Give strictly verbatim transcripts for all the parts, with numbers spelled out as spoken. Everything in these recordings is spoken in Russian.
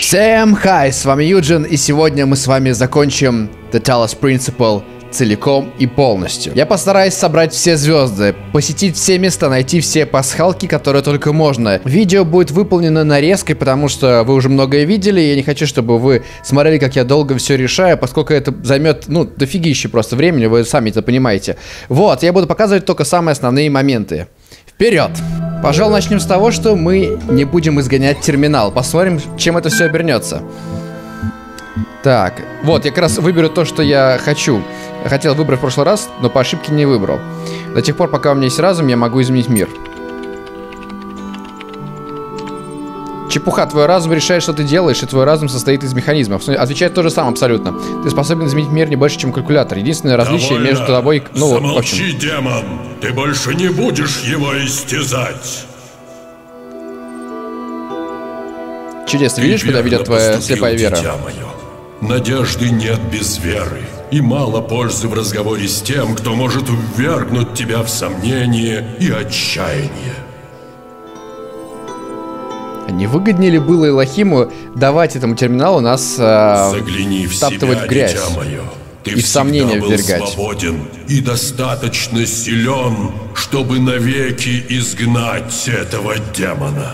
Всем хай, с вами Юджин, и сегодня мы с вами закончим The Talos Principle целиком и полностью. Я постараюсь собрать все звезды, посетить все места, найти все пасхалки, которые только можно. Видео будет выполнено нарезкой, потому что вы уже многое видели, и я не хочу, чтобы вы смотрели, как я долго все решаю, поскольку это займет, ну, дофигище просто времени, вы сами это понимаете. Вот, я буду показывать только самые основные моменты. Вперед! Пожалуй, начнем с того, что мы не будем изгонять терминал. Посмотрим, чем это все обернется. Так, вот, я как раз выберу то, что я хочу. Я хотел выбрать в прошлый раз, но по ошибке не выбрал. До тех пор, пока у меня есть разум, я могу изменить мир. Чепуха, твой разум решает, что ты делаешь, и твой разум состоит из механизмов. Отвечает то же самое абсолютно. Ты способен изменить мир не больше, чем калькулятор. Единственное различие Довольно. между тобой... Ну, Замолчи, вот, демон! Ты больше не будешь его истязать! Чудесно, видишь, куда ведет твоя слепая вера? Надежды нет без веры. И мало пользы в разговоре с тем, кто может ввергнуть тебя в сомнение и отчаяние. Не выгоднее ли было Элохиму давать этому терминалу нас э, Загляни втаптывать в, себя, в грязь мое. Ты и в сомнения ввергать? Был свободен и достаточно силен, чтобы навеки изгнать этого демона.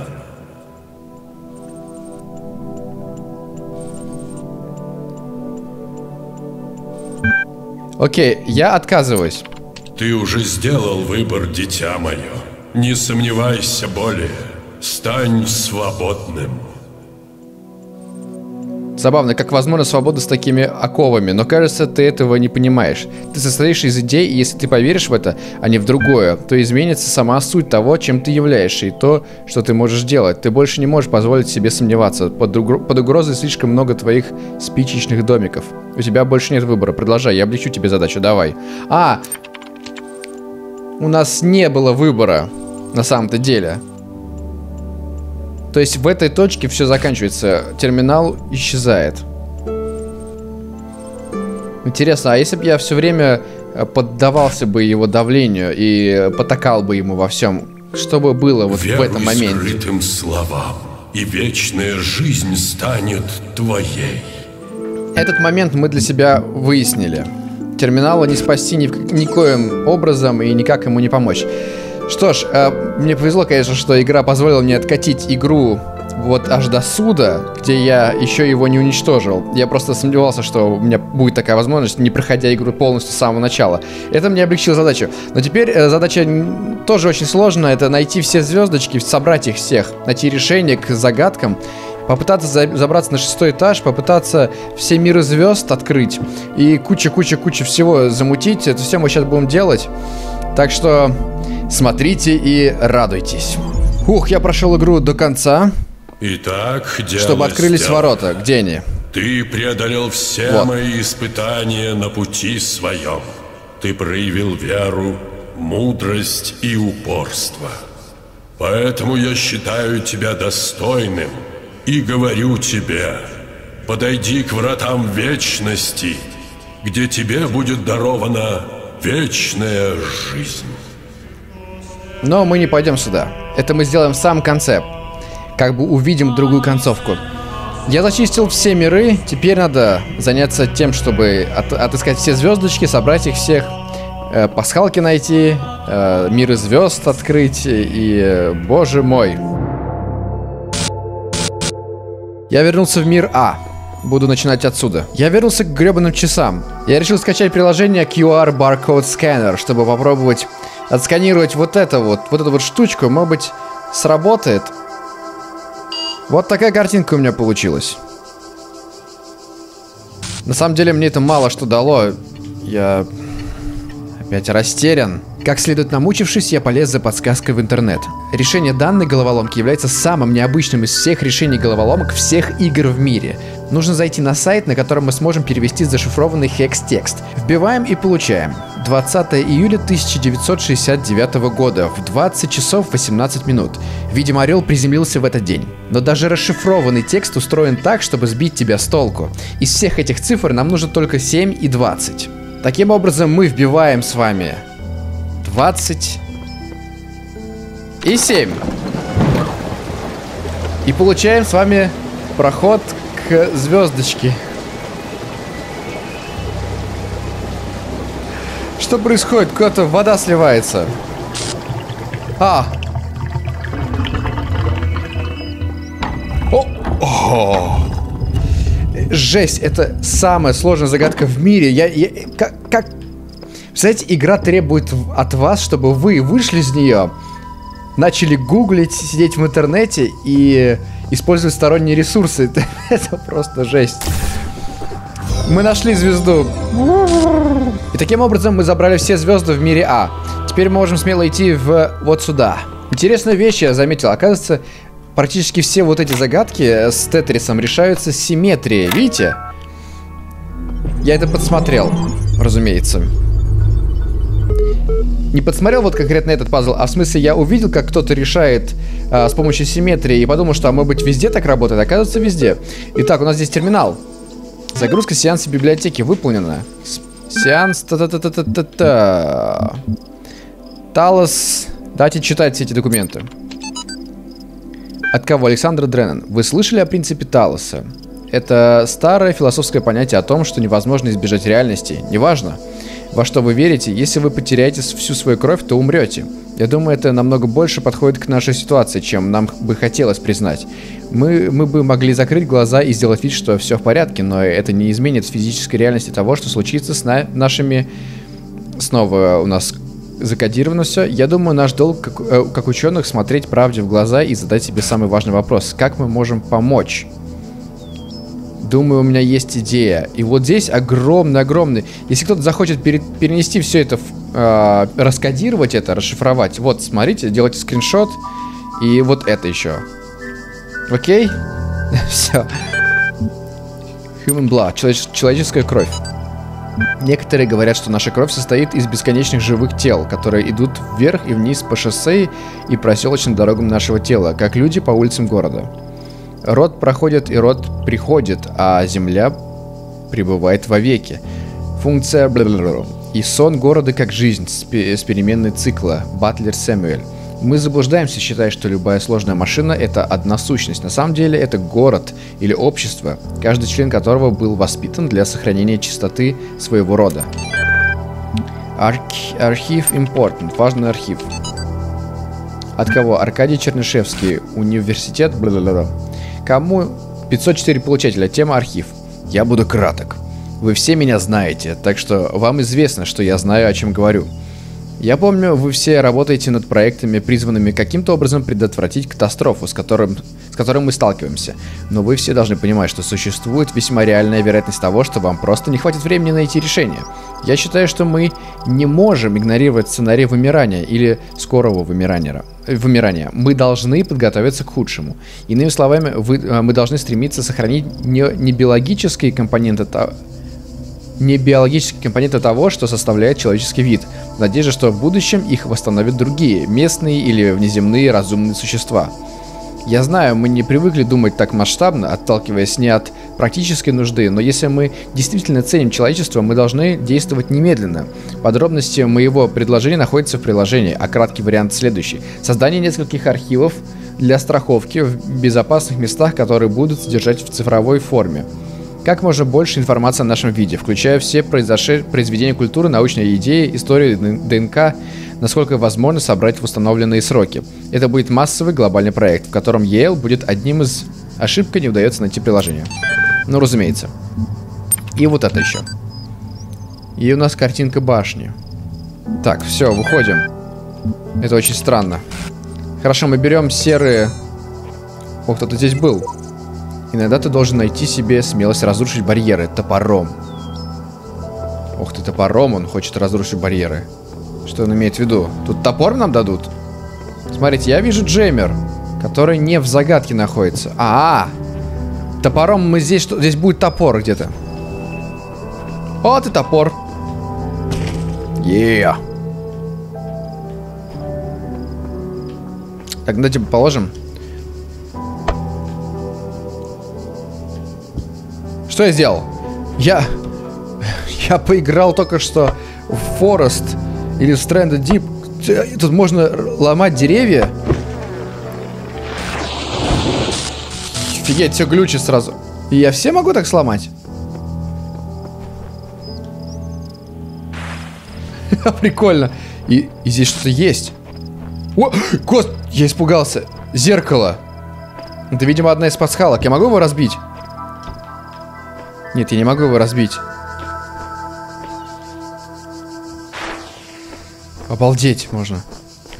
Окей, я отказываюсь. Ты уже сделал выбор, дитя мое. Не сомневайся более. Стань свободным. Забавно, как возможно свобода с такими оковами, но кажется, ты этого не понимаешь. Ты состоишь из идей, и если ты поверишь в это, а не в другое, то изменится сама суть того, чем ты являешься, и то, что ты можешь делать. Ты больше не можешь позволить себе сомневаться. Под, угр... под угрозой слишком много твоих спичечных домиков. У тебя больше нет выбора. Продолжай, я облегчу тебе задачу, давай. А! У нас не было выбора, на самом-то деле. То есть в этой точке все заканчивается. Терминал исчезает. Интересно, а если бы я все время поддавался бы его давлению и потакал бы ему во всем, что бы было вот Веруй в этом моменте? Веруй скрытым словам, и вечная жизнь станет твоей. Этот момент мы для себя выяснили. Терминала не спасти ни, никоим образом и никак ему не помочь. Что ж, э, мне повезло, конечно, что игра позволила мне откатить игру вот аж до суда, где я еще его не уничтожил. Я просто сомневался, что у меня будет такая возможность, не проходя игру полностью с самого начала. Это мне облегчило задачу. Но теперь э, задача тоже очень сложная. Это найти все звездочки, собрать их всех, найти решение к загадкам, попытаться за забраться на шестой этаж, попытаться все миры звезд открыть и куча-куча-куча всего замутить. Это все мы сейчас будем делать. Так что смотрите и радуйтесь. Ух, я прошел игру до конца. Итак, чтобы открылись сделано. ворота. Где они? Ты преодолел все вот. мои испытания на пути своем. Ты проявил веру, мудрость и упорство. Поэтому я считаю тебя достойным и говорю тебе, подойди к вратам вечности, где тебе будет дарована вечная жизнь. Но мы не пойдем сюда. Это мы сделаем в самом конце. Как бы увидим другую концовку. Я зачистил все миры. Теперь надо заняться тем, чтобы от отыскать все звездочки, собрать их всех, э, пасхалки найти, э, миры звезд открыть. И, э, боже мой. Я вернулся в мир А. Буду начинать отсюда. Я вернулся к гребаным часам. Я решил скачать приложение кью ар-Barcode-Scanner, чтобы попробовать отсканировать вот это вот, вот эту вот штучку. Может быть, сработает. Вот такая картинка у меня получилась. На самом деле, мне это мало что дало. Я опять растерян. Как следует намучившись, я полез за подсказкой в интернет. Решение данной головоломки является самым необычным из всех решений головоломок всех игр в мире. Нужно зайти на сайт, на котором мы сможем перевести зашифрованный хекс-текст. Вбиваем и получаем. двадцатое июля тысяча девятьсот шестьдесят девятого года в двадцать часов восемнадцать минут. Видимо, орел приземлился в этот день. Но даже расшифрованный текст устроен так, чтобы сбить тебя с толку. Из всех этих цифр нам нужно только семь и двадцать. Таким образом, мы вбиваем с вами двадцать и семь. И получаем с вами Проход к звездочке. Что происходит? Куда-то вода сливается. А! О! О! Жесть, это самая сложная загадка в мире. Я, я как, как... Представляете, игра требует от вас, чтобы вы вышли из нее, начали гуглить, сидеть в интернете и использовать сторонние ресурсы. Это просто жесть. Мы нашли звезду. И таким образом мы забрали все звезды в мире А. Теперь мы можем смело идти в вот сюда. Интересная вещь, я заметил. Оказывается, практически все вот эти загадки с тетрисом решаются симметрией. Видите? Я это подсмотрел, разумеется. Не подсмотрел вот конкретно этот пазл, а в смысле я увидел, как кто-то решает а, с помощью симметрии, и подумал, что, а может быть, везде так работает? Оказывается, везде. Итак, у нас здесь терминал. Загрузка сеанса библиотеки выполнена. Сеанс... Та-та-та-та-та-та. Талос... Давайте читать все эти документы. От кого? Александр Дреннен. Вы слышали о принципе Талоса? Это старое философское понятие о том, что невозможно избежать реальности. Неважно, во что вы верите, если вы потеряете всю свою кровь, то умрете. Я думаю, это намного больше подходит к нашей ситуации, чем нам бы хотелось признать. Мы, мы бы могли закрыть глаза и сделать вид, что все в порядке, но это не изменит физической реальности того, что случится с на нашими... Снова у нас закодировано все. Я думаю, наш долг, как, э, как ученых, смотреть правде в глаза и задать себе самый важный вопрос. Как мы можем помочь? Думаю, у меня есть идея. И вот здесь огромный-огромный... Если кто-то захочет пере перенести все это, э, раскодировать это, расшифровать. Вот, смотрите, делайте скриншот. И вот это еще. Окей? Все. Human blood. Человеч человеческая кровь. Некоторые говорят, что наша кровь состоит из бесконечных живых тел, которые идут вверх и вниз по шоссе и проселочным дорогам нашего тела, как люди по улицам города. Род проходит и род приходит, а земля пребывает вовеки. Функция бла-бла-бла. И сон города как жизнь с, с переменной цикла. Батлер Сэмюэль. Мы заблуждаемся, считая, что любая сложная машина — это одна сущность. На самом деле это город или общество, каждый член которого был воспитан для сохранения чистоты своего рода. Арх- архив important. Важный архив. От кого? Аркадий Чернышевский. Университет... Бла-бла-бла. Кому? пятьсот четыре получателя. Тема архив. Я буду краток. Вы все меня знаете, так что вам известно, что я знаю, о чем говорю. Я помню, вы все работаете над проектами, призванными каким-то образом предотвратить катастрофу, с, которым, с которой мы сталкиваемся. Но вы все должны понимать, что существует весьма реальная вероятность того, что вам просто не хватит времени найти решение. Я считаю, что мы не можем игнорировать сценарий вымирания или скорого вымирания. вымирания. Мы должны подготовиться к худшему. Иными словами, вы, мы должны стремиться сохранить не, не биологические компоненты того, не биологические компоненты того, что составляет человеческий вид, в надежде, что в будущем их восстановят другие, местные или внеземные разумные существа. Я знаю, мы не привыкли думать так масштабно, отталкиваясь не от практической нужды, но если мы действительно ценим человечество, мы должны действовать немедленно. Подробности моего предложения находятся в приложении, а краткий вариант следующий. Создание нескольких архивов для страховки в безопасных местах, которые будут содержать в цифровой форме. Как можно больше информации о нашем виде, включая все произошед... произведения культуры, научные идеи, историю ДНК, насколько возможно собрать в установленные сроки. Это будет массовый глобальный проект, в котором Йейл будет одним из... Ошибка, не удается найти приложение. Ну, разумеется. И вот это еще. И у нас картинка башни. Так, все, выходим. Это очень странно. Хорошо, мы берем серые... О, кто-то здесь был. Иногда ты должен найти себе смелость разрушить барьеры топором. Ох ты, топором он хочет разрушить барьеры. Что он имеет в виду? Тут топор нам дадут? Смотрите, я вижу джеммер, который не в загадке находится. А, -а, -а. Топором мы здесь... Что? Здесь будет топор где-то. О, ты топор. Еее. Так, давайте положим. Что я сделал? Я... Я поиграл только что в Forest или в Stranded Deep. Тут можно ломать деревья. Офигеть, все глючит сразу. Я все могу так сломать? Прикольно. И, и здесь что-то есть. О, гос... Я испугался. Зеркало. Это, видимо, одна из пасхалок. Я могу его разбить? Нет, я не могу его разбить. Обалдеть можно.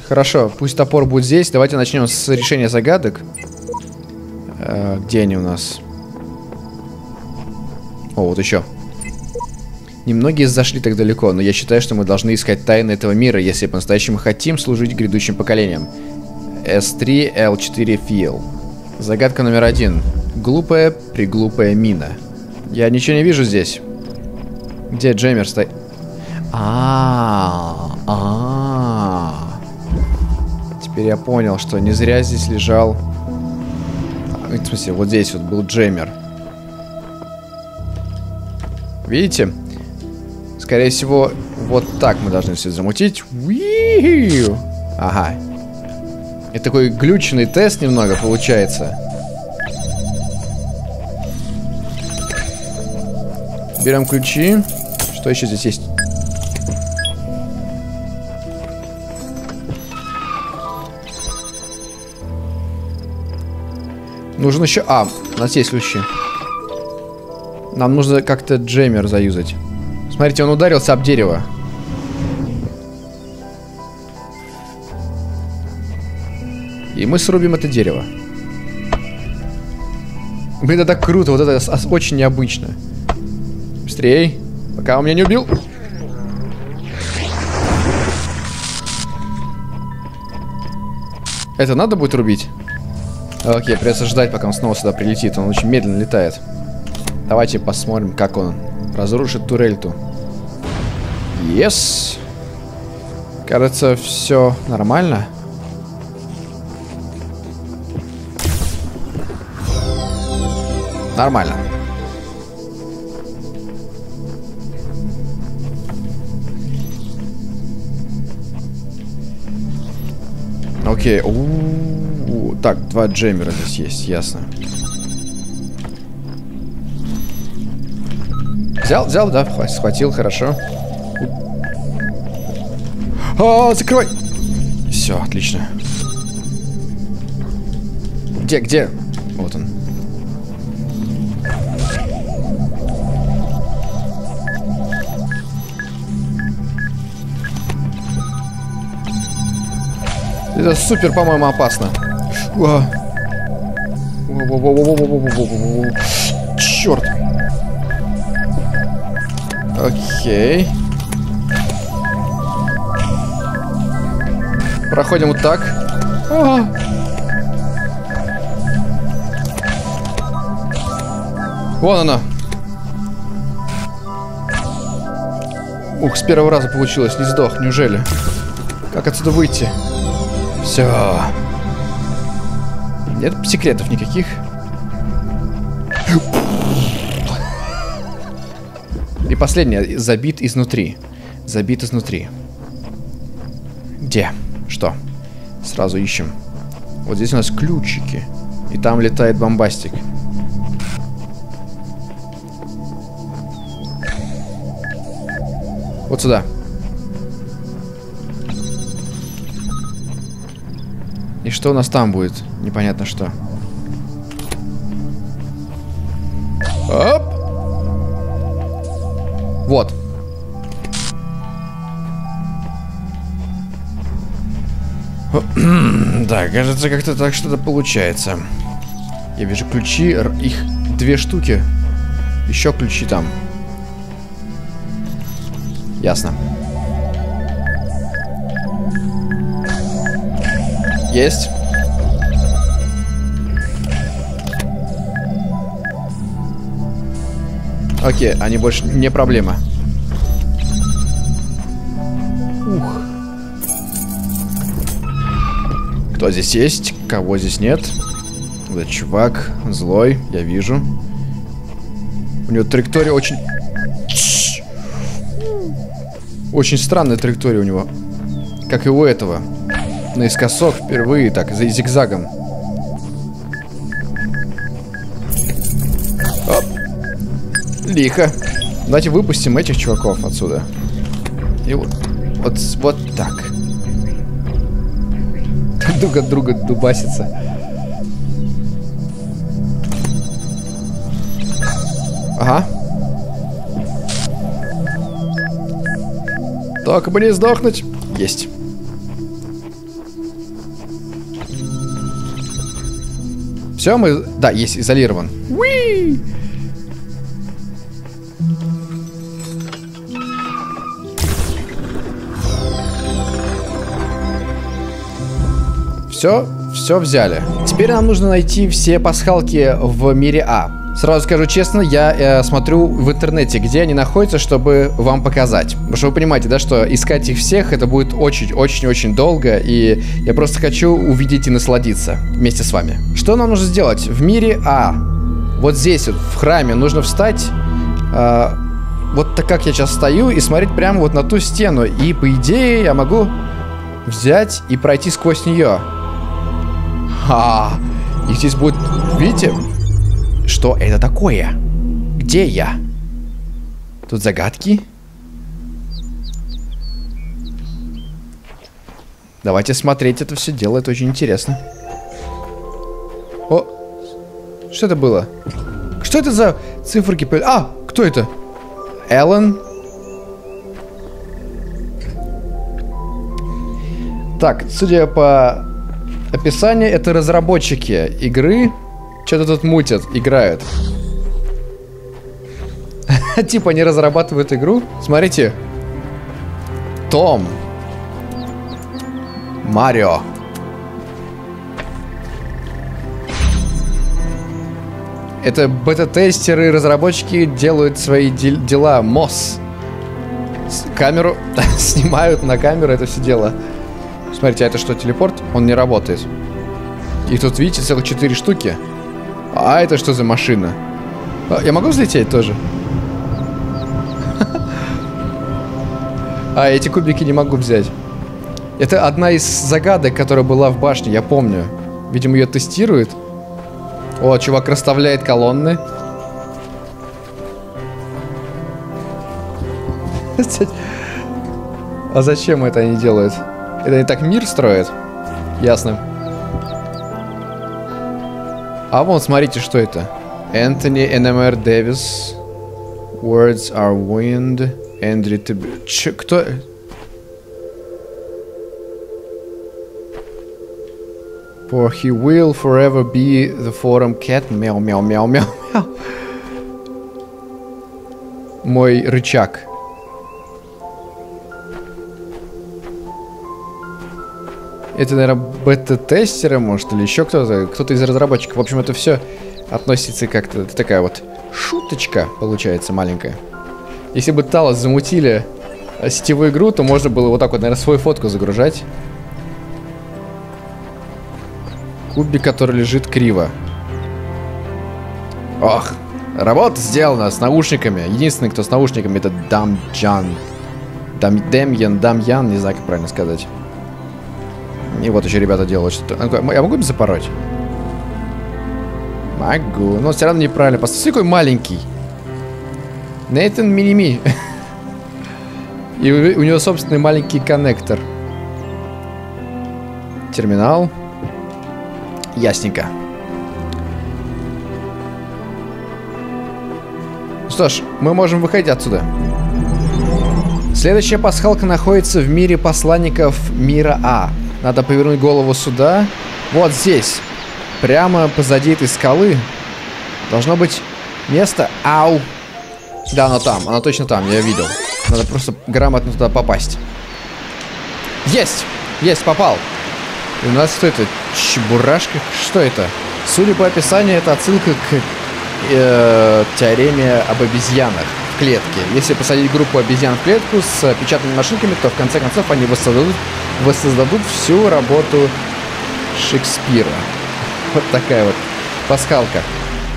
Хорошо, пусть топор будет здесь. Давайте начнем с решения загадок. Э, где они у нас? О, вот еще. Немногие зашли так далеко, но я считаю, что мы должны искать тайны этого мира, если по-настоящему хотим служить грядущим поколениям. эс три эл четыре фил. Загадка номер один. Глупая, приглупая мина. Я ничего не вижу здесь. Где Джеймер стоит? А, а. Теперь я понял, что не зря здесь лежал. В смысле, вот здесь вот был Джеймер. Видите? Скорее всего, вот так мы должны все замутить. Ага. Это такой глючный тест немного получается. Берем ключи. Что еще здесь есть? Нужен еще... А, у нас есть ключи. Нам нужно как-то джеммер заюзать. Смотрите, он ударился об дерево. И мы срубим это дерево. Блин, это так круто. Вот это очень необычно. Быстрей. Пока он меня не убил. Это надо будет рубить? Окей, придется ждать, пока он снова сюда прилетит. Он очень медленно летает. Давайте посмотрим, как он разрушит турельту. Yes. Кажется, все нормально. Нормально. Окей. У-у-у. Так, два джеммера здесь есть, ясно. Взял, взял, да, схватил, хорошо. О, закрой! Все, отлично. Где, где? Вот он. Это супер, по-моему, опасно. Черт. Окей. Проходим вот так. Ага. Вон она. Ух, с первого раза получилось, не сдох, неужели? Как отсюда выйти? Все. Нет секретов никаких. И последнее. Забит изнутри. Забит изнутри. Где? Что? Сразу ищем. Вот здесь у нас ключики. И там летает бомбастик. Вот сюда. И что у нас там будет? Непонятно что. Оп! Вот. Да, кажется, как-то так что-то получается. Я вижу ключи, их две штуки. Еще ключи там. Ясно. Есть. Окей, они больше не проблема. Ух. Кто здесь есть? Кого здесь нет? Да, чувак злой, я вижу. У него траектория очень... Очень странная траектория у него. Как и у этого. Наискосок впервые, так, за зигзагом. Лихо. Давайте выпустим этих чуваков отсюда. И вот, вот, вот так. Друг от друга дубасится. Ага. Так бы не сдохнуть. Есть. Все, мы... Да, есть, изолирован. Уи! Все, все взяли. Теперь нам нужно найти все пасхалки в мире А. Сразу скажу честно, я э, смотрю в интернете, где они находятся, чтобы вам показать. Потому что вы понимаете, да, что искать их всех, это будет очень-очень-очень долго. И я просто хочу увидеть и насладиться вместе с вами. Что нам нужно сделать? В мире А, вот здесь вот, в храме, нужно встать... Э, вот так, как я сейчас стою, и смотреть прямо вот на ту стену. И, по идее, я могу взять и пройти сквозь нее. Ха! И здесь будет... Видите? Что это такое? Где я? Тут загадки. Давайте смотреть это все дело. Это очень интересно. О! Что это было? Что это за циферки? А! Кто это? Эллен. Так, судя по... описание, это разработчики игры. Что-то тут мутят, играют. Типа они разрабатывают игру. Смотрите. Том. Марио. Это бета-тестеры, разработчики делают свои дела. Мосс. Камеру снимают на камеру это все дело. Смотрите, а это что, телепорт? Он не работает. И тут, видите, целых четыре штуки. А это что за машина? Я могу взлететь тоже? А, эти кубики не могу взять. Это одна из загадок, которая была в башне, я помню. Видимо, ее тестируют. О, чувак расставляет колонны. А зачем это они делают? Это они так мир строят? Ясно. А вон, смотрите, что это. Энтони эн эм эр Дэвис. Words are wind. Эндрю Теб... Че, кто... For he will forever be the forum cat. Мяу, мяу, мяу, мяу, мяу. Мой рычаг. Это, наверное, бета-тестеры, может, или еще кто-то, кто-то из разработчиков. В общем, это все относится как-то... Это такая вот шуточка, получается, маленькая. Если бы Талос замутили сетевую игру, то можно было вот так вот, наверное, свою фотку загружать. Кубик, который лежит криво. Ох, работа сделана с наушниками. Единственный, кто с наушниками, это Дамджан. Дам... Демьян, Дамьян, не знаю, как правильно сказать. И вот еще ребята делают что-то. Я могу им запороть? Могу. Но все равно неправильно. Посмотри, какой маленький. Нейтан Миними. И у, у него собственный маленький коннектор. Терминал. Ясненько. Что ж, мы можем выходить отсюда. Следующая пасхалка находится в мире посланников мира А. Надо повернуть голову сюда. Вот здесь. Прямо позади этой скалы. Должно быть место. Ау. Да, оно там. Оно точно там. Я видел. Надо просто грамотно туда попасть. Есть. Есть, попал. И у нас что это? Чебурашка? Что это? Судя по описанию, это отсылка к э, теореме об обезьянах в клетке. Если посадить группу обезьян в клетку с печатными машинками, то в конце концов они воссоздадут... воссоздадут всю работу Шекспира. Вот такая вот пасхалка.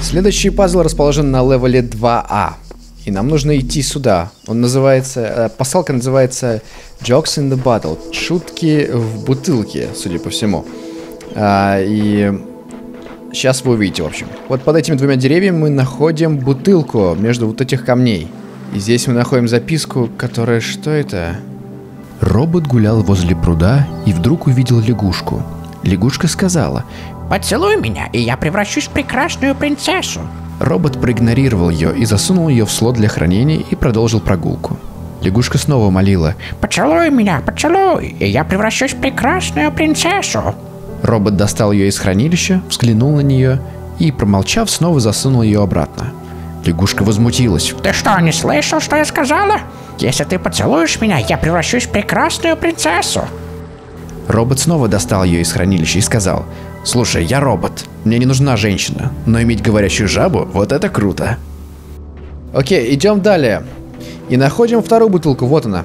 Следующий пазл расположен на левеле два А. И нам нужно идти сюда. Он называется... Пасхалка называется Jokes in the Bottle. Шутки в бутылке, судя по всему. А, и Сейчас вы увидите, в общем. Вот под этими двумя деревьями мы находим бутылку между вот этих камней. И здесь мы находим записку, которая... Что это? Робот гулял возле пруда и вдруг увидел лягушку. Лягушка сказала: «Поцелуй меня, и я превращусь в прекрасную принцессу». Робот проигнорировал ее и засунул ее в слот для хранения и продолжил прогулку. Лягушка снова молила: «Поцелуй меня, поцелуй, и я превращусь в прекрасную принцессу». Робот достал ее из хранилища, взглянул на нее и, промолчав, снова засунул ее обратно. Лягушка возмутилась: «Ты что, не слышал, что я сказала? Если ты поцелуешь меня, я превращусь в прекрасную принцессу». Робот снова достал ее из хранилища и сказал: «Слушай, я робот, мне не нужна женщина, но иметь говорящую жабу, вот это круто». Окей, идем далее. И находим вторую бутылку, вот она.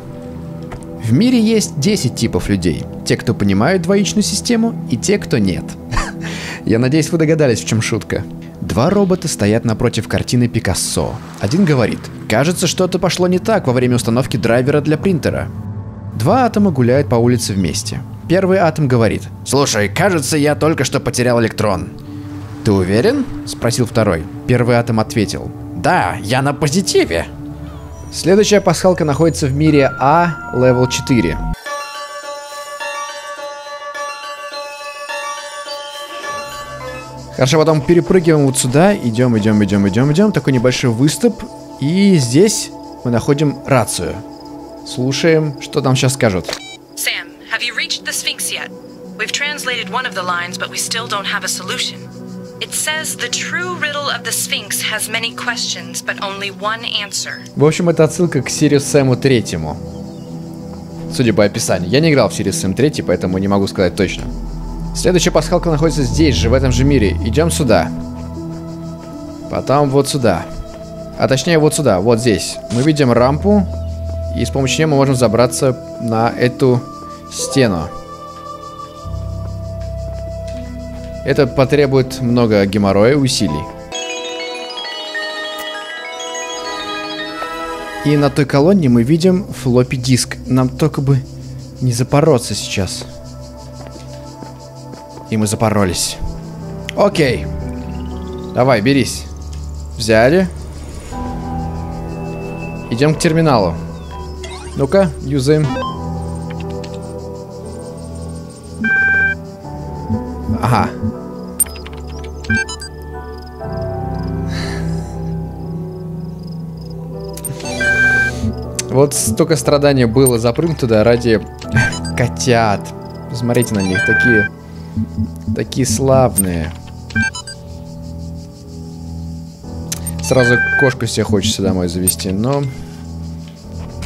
В мире есть десять типов людей. Те, кто понимают двоичную систему, и те, кто нет. Я надеюсь, вы догадались, в чем шутка. Два робота стоят напротив картины Пикассо. Один говорит: «Кажется, что-то пошло не так во время установки драйвера для принтера». Два атома гуляют по улице вместе. Первый атом говорит: «Слушай, кажется, я только что потерял электрон». «Ты уверен?» – спросил второй. Первый атом ответил: «Да, я на позитиве». Следующая пасхалка находится в мире А, левел четыре. Хорошо, потом перепрыгиваем вот сюда, идем, идем, идем, идем, идем, такой небольшой выступ, и здесь мы находим рацию. Слушаем, что там сейчас скажут. Sam, have you reached the Sphinx yet? We've translated one of the lines, but we still don't have a solution. It says the true riddle of the Sphinx has many questions, but only one answer. В общем, это отсылка к Serious Sam третьему. Судя по описанию. Я не играл в Serious Sam три, поэтому не могу сказать точно. Следующая пасхалка находится здесь же, в этом же мире. Идем сюда. Потом вот сюда. А точнее вот сюда, вот здесь. Мы видим рампу, и с помощью нее мы можем забраться на эту стену. Это потребует много геморроя и усилий. И на той колонне мы видим флоппи-диск. Нам только бы не запороться сейчас. И мы запоролись. Окей. Давай, берись. Взяли. Идем к терминалу. Ну-ка, юзаем. Ага. Вот столько страдания было запрыгнуть туда ради котят. Посмотрите на них, такие, такие славные. Сразу кошку себе хочется домой завести, но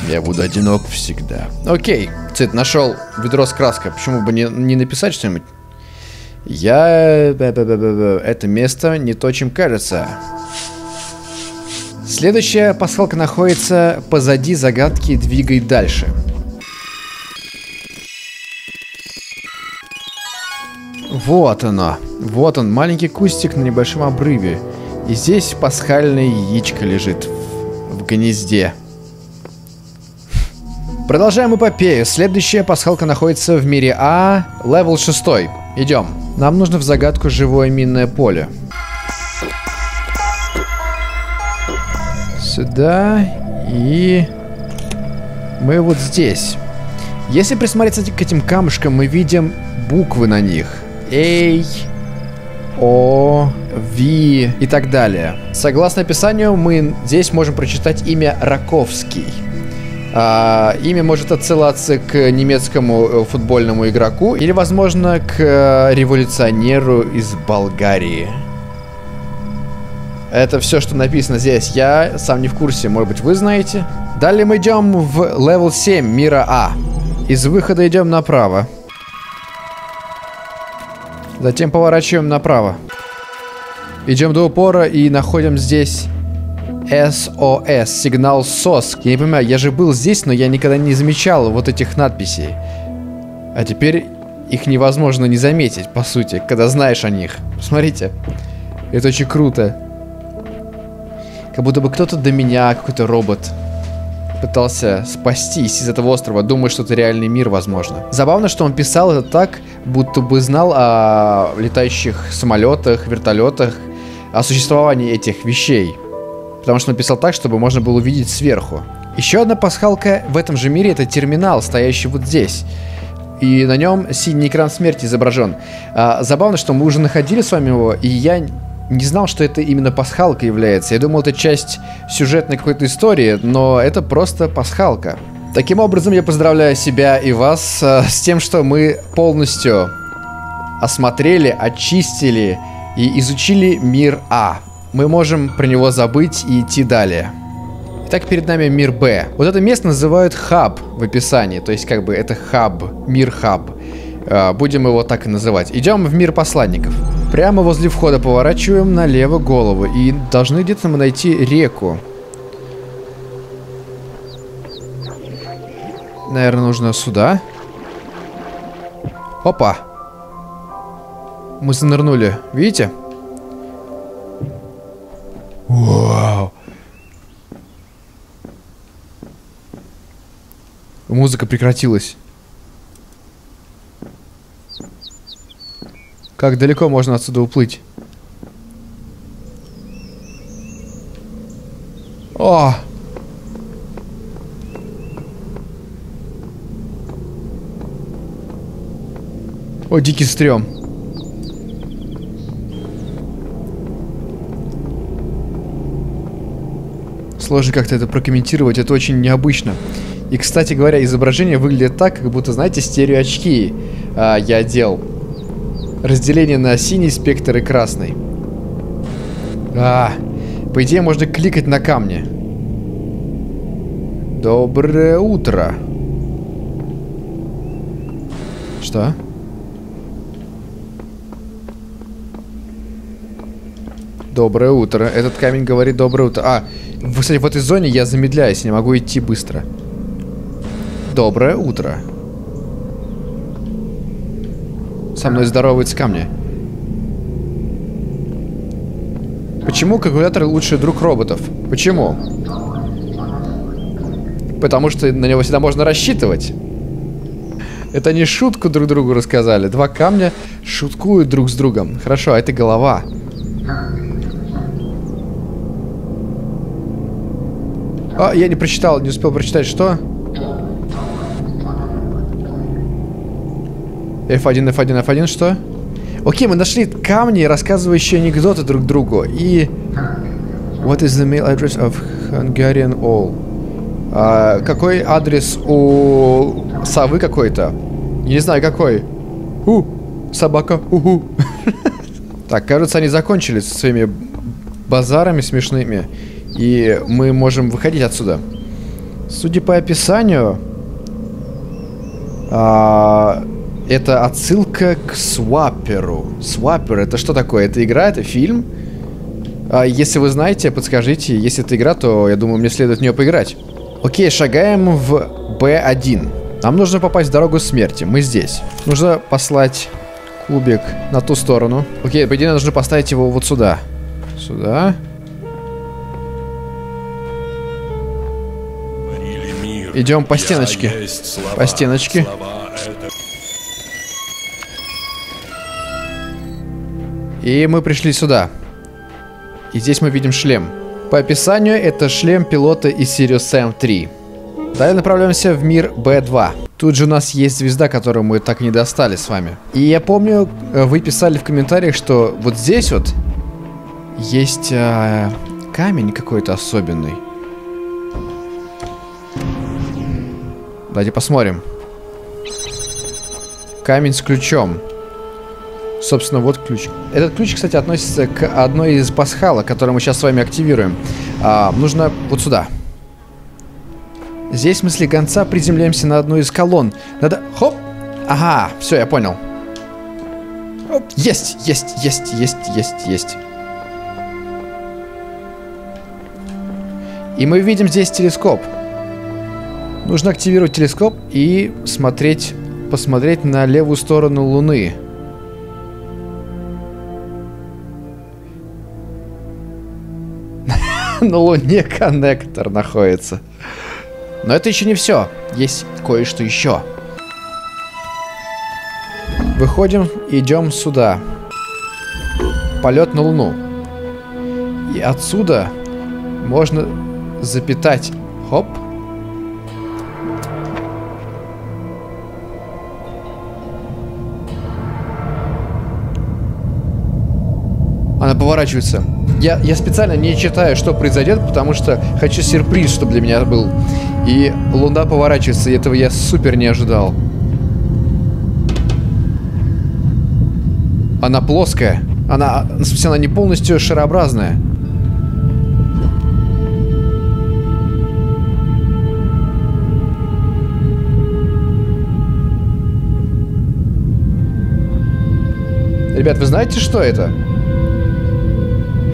я буду одинок всегда. Окей, цвет нашел ведро с краской. Почему бы не, не написать что-нибудь? Я... Это место не то, чем кажется. Следующая пасхалка находится позади загадки «Двигай дальше». Вот оно. Вот он, маленький кустик на небольшом обрыве. И здесь пасхальное яичко лежит в гнезде. Продолжаем эпопею. Следующая пасхалка находится в мире А, левел шесть. Идем. Нам нужно в загадку живое минное поле. Сюда. И мы вот здесь. Если присмотреться к этим камушкам, мы видим буквы на них. A, O, V и так далее. Согласно описанию, мы здесь можем прочитать имя Раковский. А, имя может отсылаться к немецкому футбольному игроку или, возможно, к революционеру из Болгарии. Это все, что написано здесь. Я сам не в курсе, может быть, вы знаете. Далее мы идем в левел семь мира А. Из выхода идем направо. Затем поворачиваем направо. Идем до упора и находим здесь... эс о эс, сигнал эс о эс. Я не понимаю, я же был здесь, но я никогда не замечал вот этих надписей. А теперь их невозможно не заметить, по сути, когда знаешь о них. Посмотрите, это очень круто. Как будто бы кто-то до меня, какой-то робот, пытался спастись из этого острова, думая, что это реальный мир, возможно. Забавно, что он писал это так, будто бы знал о летающих самолетах, вертолетах, о существовании этих вещей. Потому что написал так, чтобы можно было увидеть сверху. Еще одна пасхалка в этом же мире — это терминал, стоящий вот здесь. И на нем синий экран смерти изображен. А, забавно, что мы уже находили с вами его, и я не знал, что это именно пасхалка является. Я думал, это часть сюжетной какой-то истории, но это просто пасхалка. Таким образом, я поздравляю себя и вас а, с тем, что мы полностью осмотрели, очистили и изучили мир А. Мы можем про него забыть и идти далее. Итак, перед нами мир Б. Вот это место называют хаб в описании. То есть, как бы, это хаб, мир хаб. А, будем его так и называть. Идем в мир посланников. Прямо возле входа поворачиваем налево голову. И должны где-то мы найти реку. Наверное, нужно сюда. Опа. Мы занырнули. Видите? Вау. Музыка прекратилась. Как далеко можно отсюда уплыть? О! О, дикий стрём. Сложно как-то это прокомментировать, это очень необычно. И, кстати говоря, изображение выглядит так, как будто, знаете, стереоочки а, я делал. Разделение на синий спектр и красный. А, по идее, можно кликать на камни. Доброе утро. Что? Доброе утро. Этот камень говорит доброе утро. А, кстати, в этой зоне я замедляюсь, не могу идти быстро. Доброе утро. Со мной здороваются камни. Почему калькулятор лучший друг роботов? Почему? Потому что на него всегда можно рассчитывать. Это не шутку друг другу рассказали. Два камня шуткуют друг с другом. Хорошо, а это голова. А, я не прочитал, не успел прочитать, что? эф один, эф один, эф один, что? Окей, мы нашли камни, рассказывающие анекдоты друг другу. И... What is the mail address of Hungarian All? А, какой адрес у совы какой-то? Я не знаю, какой. У, собака, уху. Так, кажется, они закончились со своими базарами смешными. И мы можем выходить отсюда. Судя по описанию... А... Это отсылка к Свапперу. Сваппер — это что такое? Это игра, это фильм? А если вы знаете, подскажите. Если это игра, то, я думаю, мне следует в нее поиграть. Окей, шагаем в бэ один. Нам нужно попасть в дорогу смерти. Мы здесь. Нужно послать кубик на ту сторону. Окей, по идее, нужно поставить его вот сюда. Сюда. Идем по стеночке. По стеночке. И мы пришли сюда. И здесь мы видим шлем. По описанию, это шлем пилота из Serious Сэм три. Далее направляемся в мир бэ два. Тут же у нас есть звезда, которую мы так и не достали с вами. И я помню, вы писали в комментариях, что вот здесь вот есть э, камень какой-то особенный. Давайте посмотрим. Камень с ключом. Собственно, вот ключ. Этот ключ, кстати, относится к одной из пасхалок, которую мы сейчас с вами активируем. А, нужно вот сюда. Здесь, в смысле гонца, приземляемся на одну из колонн. Надо... Хоп! Ага, все, я понял. Оп. Есть, есть, есть, есть, есть, есть. И мы видим здесь телескоп. Нужно активировать телескоп и смотреть, посмотреть на левую сторону Луны. На Луне коннектор находится. Но это еще не все. Есть кое-что еще. Выходим, идем сюда. Полет на Луну. И отсюда можно запитать. Хоп. Она поворачивается. Я, я специально не читаю, что произойдет, потому что хочу сюрприз, чтобы для меня был. И Луна поворачивается, и этого я супер не ожидал. Она плоская. Она, в смысле, она не полностью шарообразная. Ребят, вы знаете, что это?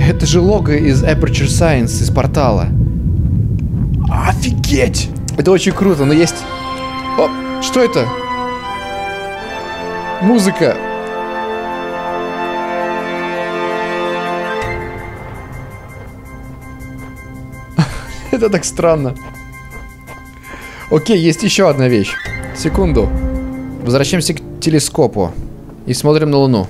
Это же лого из Aperture Science, из Портала. Офигеть! Это очень круто, но есть... О, что это? Музыка. Это так странно. Окей, есть еще одна вещь. Секунду. Возвращаемся к телескопу. И смотрим на Луну.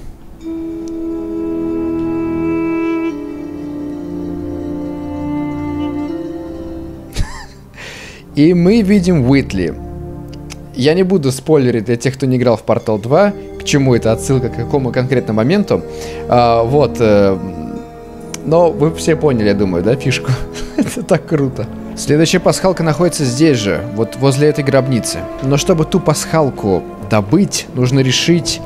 И мы видим Уитли. Я не буду спойлерить для тех, кто не играл в Портал два, к чему это отсылка, к какому конкретному моменту. А, вот. Э, но вы все поняли, я думаю, да, фишку? Это так круто. Следующая пасхалка находится здесь же, вот возле этой гробницы. Но чтобы ту пасхалку добыть, нужно решить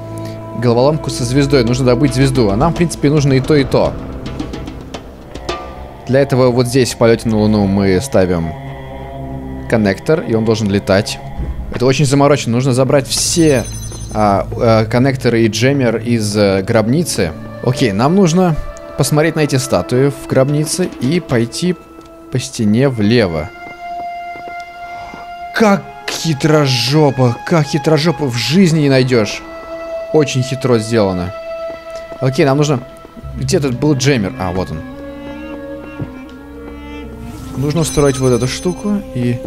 головоломку со звездой. Нужно добыть звезду. А нам, в принципе, нужно и то, и то. Для этого вот здесь, в полете на Луну, мы ставим... коннектор, и он должен летать. Это очень заморочено. Нужно забрать все а, а, коннекторы и джеммер из а, гробницы. Окей, нам нужно посмотреть на эти статуи в гробнице и пойти по стене влево. Как хитрожопа! Как хитрожопа! В жизни не найдешь. Очень хитро сделано. Окей, нам нужно... Где тут был джеммер? А, вот он. Нужно устроить вот эту штуку и...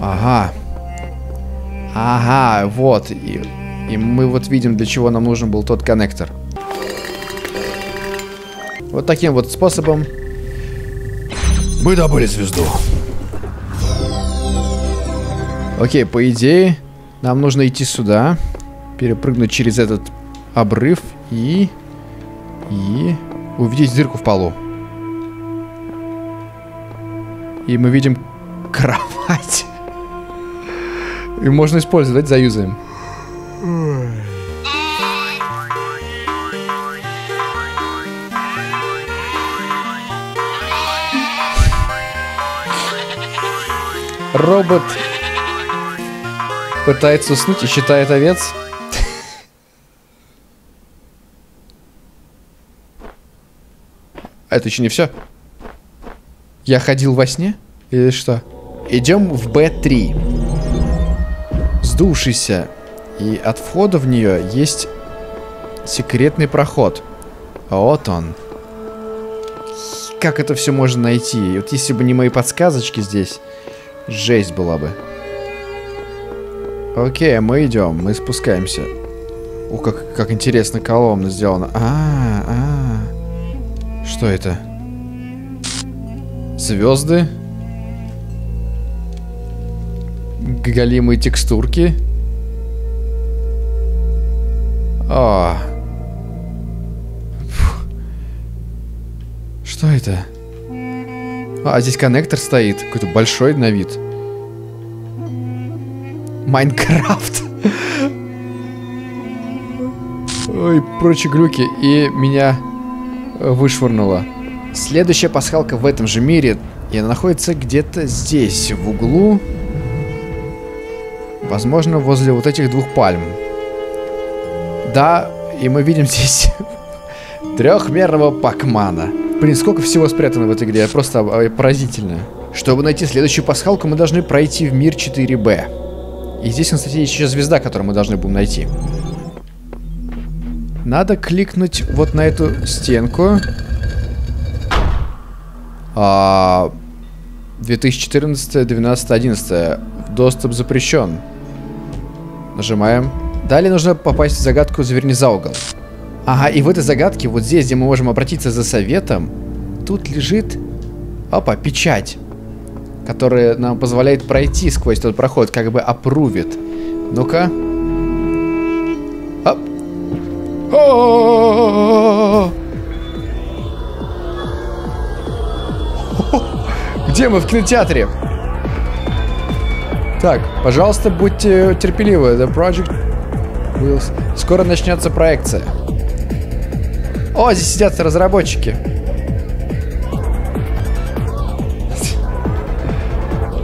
Ага. Ага, вот. И, и мы вот видим, для чего нам нужен был тот коннектор. Вот таким вот способом мы добыли звезду. Окей, по идее, нам нужно идти сюда. Перепрыгнуть через этот обрыв и... И... увидеть дырку в полу. И мы видим кровать. И можно использовать, заюзаем. Робот пытается уснуть и считает овец. А это еще не все. Я ходил во сне? Или что? Идем в Б три. Сдувшийся. И от входа в нее есть секретный проход. Вот он. Как это все можно найти? Вот если бы не мои подсказочки здесь, жесть была бы. Окей, мы идем, мы спускаемся. О, как, как интересно колонна сделана. А, а. Что это? Звезды. Голимые текстурки. О. Фух. Что это? А, здесь коннектор стоит. Какой-то большой на вид. Майнкрафт. Ой, прочие глюки. И меня вышвырнуло. Следующая пасхалка в этом же мире. И она находится где-то здесь, в углу. Возможно, возле вот этих двух пальм. Да, и мы видим здесь трехмерного Пакмана. Блин, сколько всего спрятано в этой игре. Просто поразительно. Чтобы найти следующую пасхалку, мы должны пройти в мир четыре Б. И здесь, кстати, еще звезда, которую мы должны будем найти. Надо кликнуть вот на эту стенку. две тысячи четырнадцать, двенадцать, одиннадцать. Доступ запрещен. Нажимаем. Далее нужно попасть в загадку «Заверни за угол». Ага, и в этой загадке, вот здесь, где мы можем обратиться за советом, тут лежит, опа, печать, которая нам позволяет пройти сквозь тот проход, как бы опрувит. Ну-ка. Оп. О-о-о-о-о-о-о-о-о. Где мы? В кинотеатре. Так, пожалуйста, будьте терпеливы. The project will... Скоро начнется проекция. О, здесь сидят разработчики.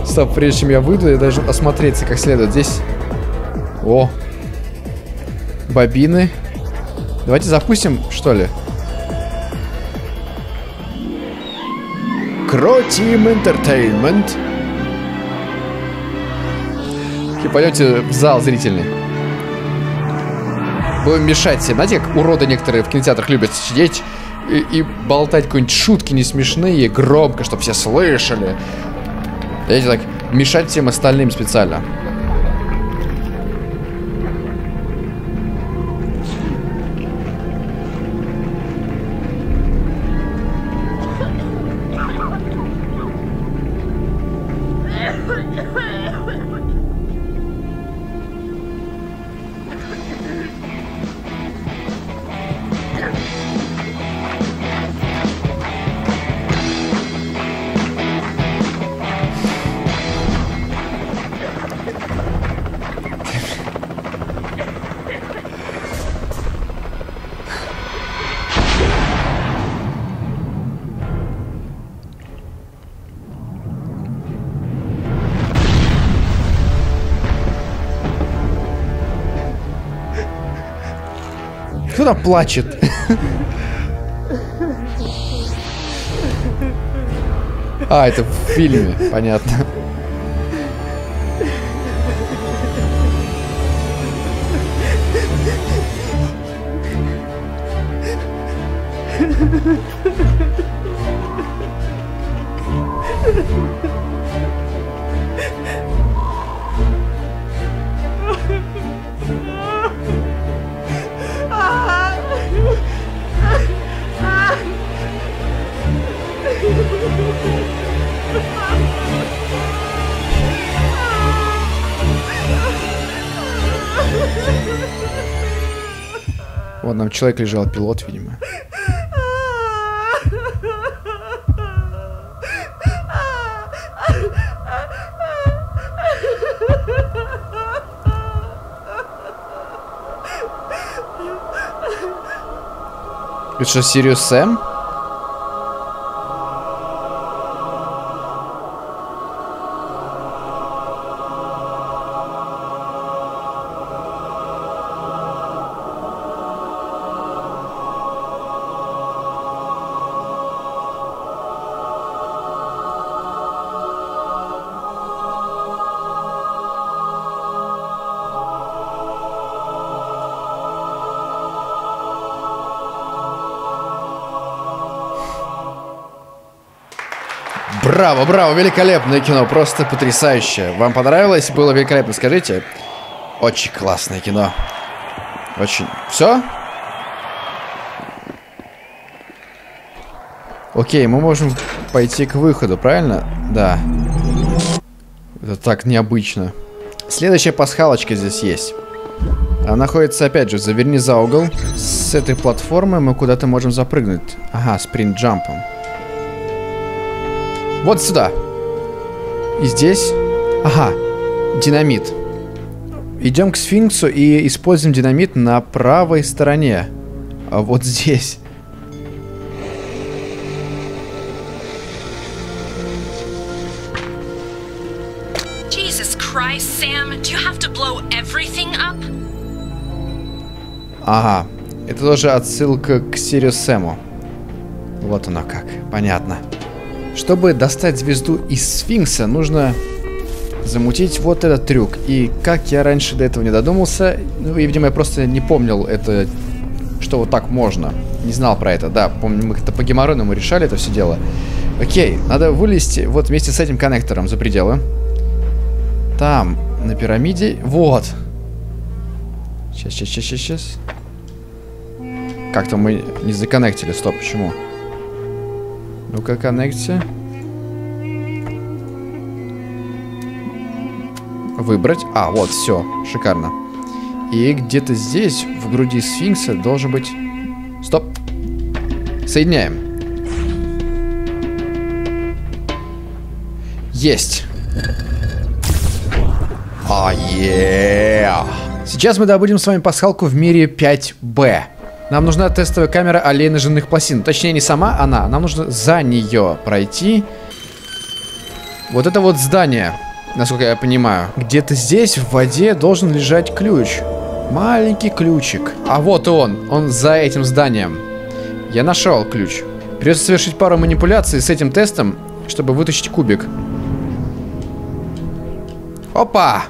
Стоп, прежде чем я выйду, я должен осмотреться как следует. Здесь... О. Бобины. Давайте запустим, что ли. Croteam Entertainment. И пойдете в зал зрительный. Будем мешать себе. Знаете, как уроды некоторые в кинотеатрах любят сидеть и, и болтать какие-нибудь шутки не смешные, громко, чтобы все слышали. Знаете, так мешать всем остальным специально. Кто-то плачет. А, это в фильме, понятно. Вот нам человек лежал, пилот, видимо. Это что, Serious Sam? Браво, браво, великолепное кино, просто потрясающе. Вам понравилось? Было великолепно, скажите. Очень классное кино. Очень... Все? Окей, мы можем пойти к выходу, правильно? Да. Это так необычно. Следующая пасхалочка здесь есть. Она находится, опять же, заверни за угол. С этой платформы мы куда-то можем запрыгнуть. Ага, спринт-джампом. Вот сюда. И здесь... Ага, динамит. Идем к сфинксу и используем динамит на правой стороне. А вот здесь. Ага, это тоже отсылка к Serious Sam'у. Вот оно как, понятно. Чтобы достать звезду из сфинкса, нужно замутить вот этот трюк. И как я раньше до этого не додумался, ну и, видимо, я просто не помнил это, что вот так можно. Не знал про это, да, помню, мы это по геморройному решали это все дело. Окей, надо вылезти вот вместе с этим коннектором за пределы. Там, на пирамиде, вот. Сейчас, сейчас, сейчас, сейчас. Как-то мы не законнектили. Стоп, почему? Ну-ка, коннекти. Выбрать. А, вот, все. Шикарно. И где-то здесь, в груди сфинкса, должен быть... Стоп. Соединяем. Есть. А, ееееееееееееееееееееееееееееееееееееееееееееееееееееееееееееееееее. Сейчас мы добудем с вами пасхалку в мире пять бэ. Нам нужна тестовая камера алейноженных пластин. Точнее, не сама она. Нам нужно за нее пройти. Вот это вот здание, насколько я понимаю. Где-то здесь, в воде, должен лежать ключ. Маленький ключик. А вот и он. Он за этим зданием. Я нашел ключ. Придется совершить пару манипуляций с этим тестом, чтобы вытащить кубик. Опа!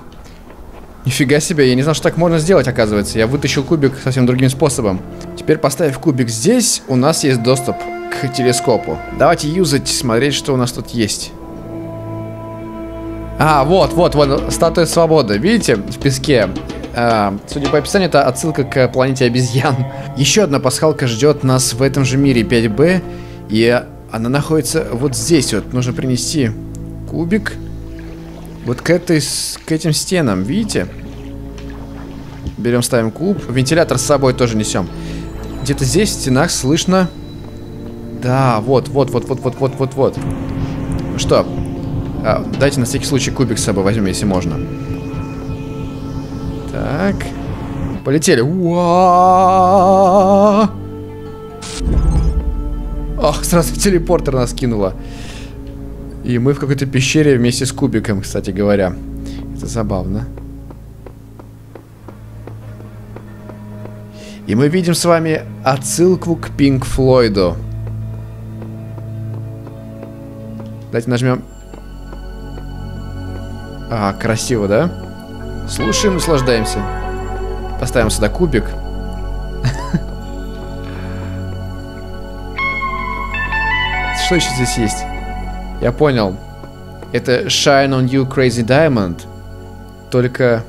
Нифига себе, я не знал, что так можно сделать, оказывается. Я вытащил кубик совсем другим способом. Теперь, поставив кубик здесь, у нас есть доступ к телескопу. Давайте юзать, смотреть, что у нас тут есть. А, вот, вот, вот, статуя свободы. Видите, в песке. А, судя по описанию, это отсылка к планете обезьян. Еще одна пасхалка ждет нас в этом же мире пять бэ. И она находится вот здесь вот. Нужно принести кубик вот к, этой, к этим стенам, видите? Берем, ставим куб. Вентилятор с собой тоже несем. Где-то здесь, в стенах, слышно. Да, вот, вот, вот, вот, вот, вот, вот, вот. Что? А, дайте на всякий случай кубик с собой возьмем, если можно. Так. Полетели. Уа! Ах, сразу телепортер нас кинуло. И мы в какой-то пещере вместе с кубиком, кстати говоря. Это забавно. И мы видим с вами отсылку к Пинк Флойду. Давайте нажмем. А, красиво, да? Слушаем, наслаждаемся. Поставим сюда кубик. Что еще здесь есть? Я понял. Это Shine On You Crazy Diamond. Только...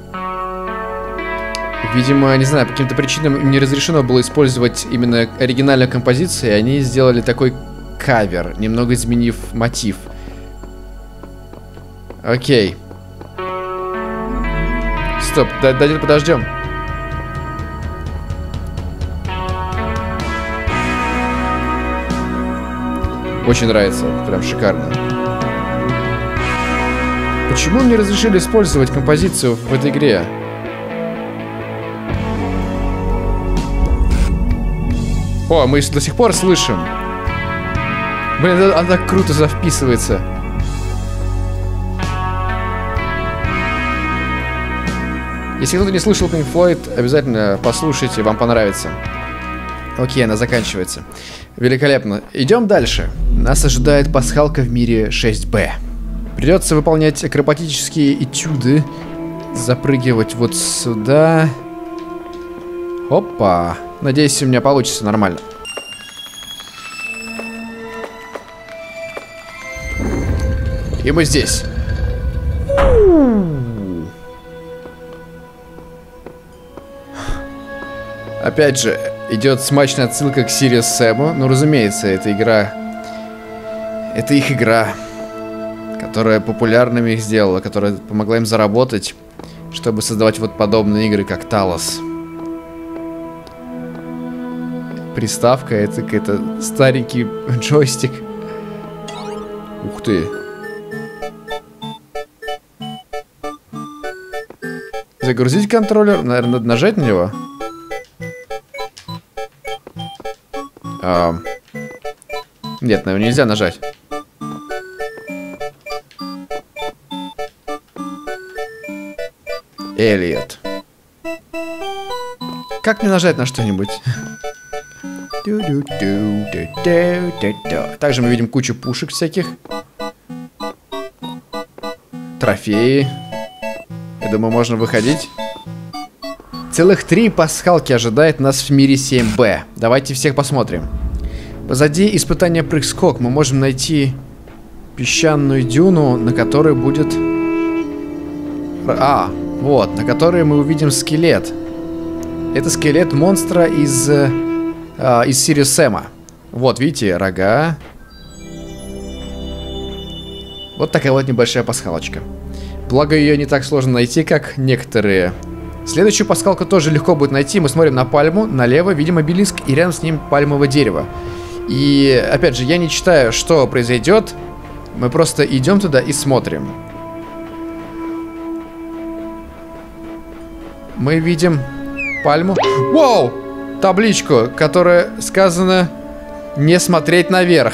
Видимо, не знаю, по каким-то причинам не разрешено было использовать именно оригинальную композицию. И они сделали такой кавер, немного изменив мотив. Окей. Стоп, давайте подождем. Очень нравится, прям шикарно. Почему мне разрешили использовать композицию в этой игре? О, мы до сих пор слышим. Блин, она так круто завписывается. Если кто-то не слышал Pink Floyd, обязательно послушайте, вам понравится. Окей, она заканчивается. Великолепно. Идем дальше. Нас ожидает пасхалка в мире шесть бэ. Придется выполнять акробатические этюды. Запрыгивать вот сюда. Опа. Надеюсь, у меня получится нормально. И мы здесь. Опять же, идет смачная отсылка к Serious Sam'у. Ну, разумеется, это игра... Это их игра, которая популярными их сделала, которая помогла им заработать, чтобы создавать вот подобные игры, как Талос. Приставка — это какой-то старенький джойстик. Ух ты. Загрузить контроллер? Наверное, надо нажать на него. Нет, наверное, нельзя нажать. Эллиот. Как мне нажать на что-нибудь? Также мы видим кучу пушек всяких. Трофеи. Я думаю, можно выходить. Целых три пасхалки ожидает нас в мире семь бэ. Давайте всех посмотрим. Позади испытания прыг-скок. Мы можем найти песчаную дюну, на которой будет... А, вот, на которой мы увидим скелет. Это скелет монстра из... Э, из Serious Sam. Вот, видите, рога. Вот такая вот небольшая пасхалочка. Благо, ее не так сложно найти, как некоторые. Следующую пасхалку тоже легко будет найти. Мы смотрим на пальму, налево видим обелиск, и рядом с ним пальмовое дерево. И, опять же, я не читаю, что произойдет. Мы просто идем туда и смотрим. Мы видим пальму. Воу! Табличку, которая сказано не смотреть наверх.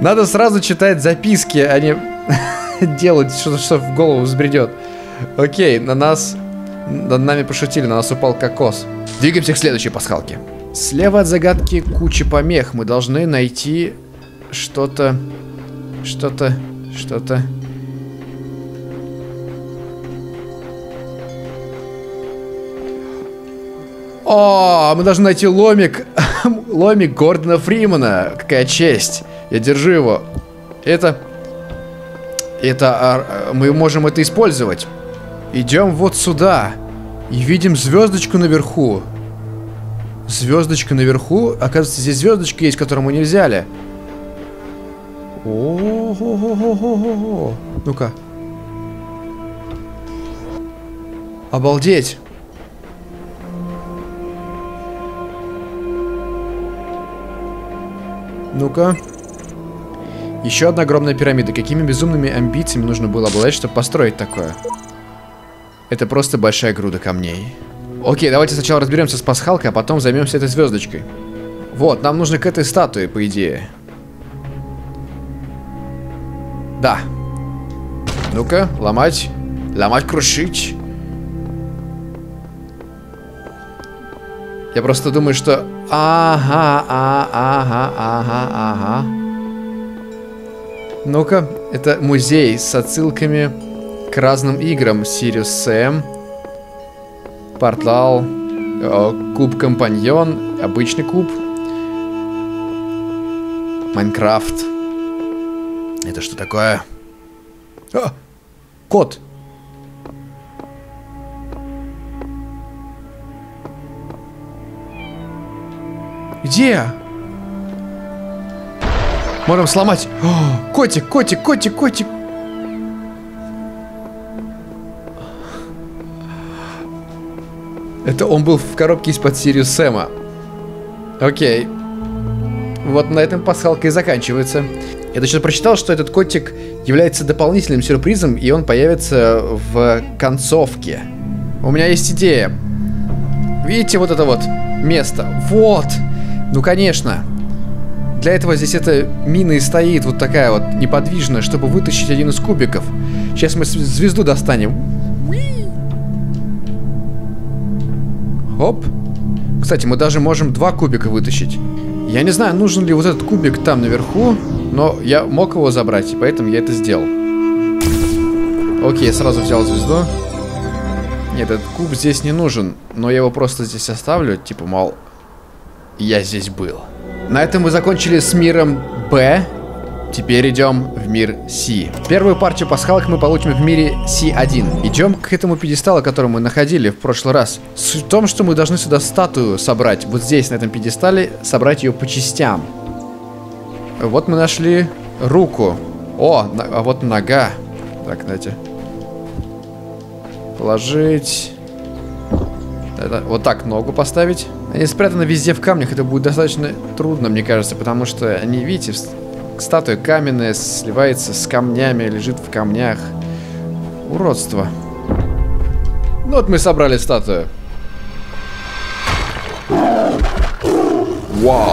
Надо сразу читать записки, а не делать что-то, что в голову взбредет. Окей, на нас... Над нами пошутили, на нас упал кокос. Двигаемся к следующей пасхалке. Слева от загадки куча помех. Мы должны найти что-то... Что-то... Что-то... О, мы должны найти ломик. Ломик Гордона Фримена. Какая честь. Я держу его. Это... Это... Мы можем это использовать. Идем вот сюда. И видим звездочку наверху. Звездочка наверху. Оказывается, здесь звездочка есть, которую мы не взяли. О-о-о-о-о-о-о. Ну-ка. Обалдеть. Ну-ка. Еще одна огромная пирамида. Какими безумными амбициями нужно было обладать, чтобы построить такое? Это просто большая груда камней. Окей, давайте сначала разберемся с пасхалкой, а потом займемся этой звездочкой. Вот, нам нужно к этой статуе, по идее. Да. Ну-ка, ломать. Ломать, крушить. Я просто думаю, что... Ага, ага, ага, ага, ага. Ну-ка, это музей с отсылками к разным играм. Serious Sam, Портал, Куб Компаньон, обычный куб, Майнкрафт. Это что такое? А! Кот! Где? Можем сломать. О, котик, котик, котик, котик. Это он был в коробке из-под Serious Sam. Окей. Вот на этом пасхалка и заканчивается. Я точно прочитал, что этот котик является дополнительным сюрпризом, и он появится в концовке. У меня есть идея. Видите вот это вот место? Вот! Ну, конечно. Для этого здесь эта мина и стоит, вот такая вот, неподвижная, чтобы вытащить один из кубиков. Сейчас мы звезду достанем. Оп. Кстати, мы даже можем два кубика вытащить. Я не знаю, нужен ли вот этот кубик там наверху, но я мог его забрать, и поэтому я это сделал. Окей, я сразу взял звезду. Нет, этот куб здесь не нужен, но я его просто здесь оставлю, типа, мол... Я здесь был. На этом мы закончили с миром Б. Теперь идем в мир Си. Первую партию пасхалок мы получим в мире Си один. Идем к этому пьедесталу, который мы находили в прошлый раз. Суть в том, что мы должны сюда статую собрать. Вот здесь, на этом пьедестале, собрать ее по частям. Вот мы нашли руку. О, а вот нога. Так, знаете. Положить. Это, вот так ногу поставить. Они спрятаны везде в камнях. Это будет достаточно трудно, мне кажется. Потому что они, видите, статуя каменная, сливается с камнями, лежит в камнях. Уродство. Ну вот мы собрали статую. Вау.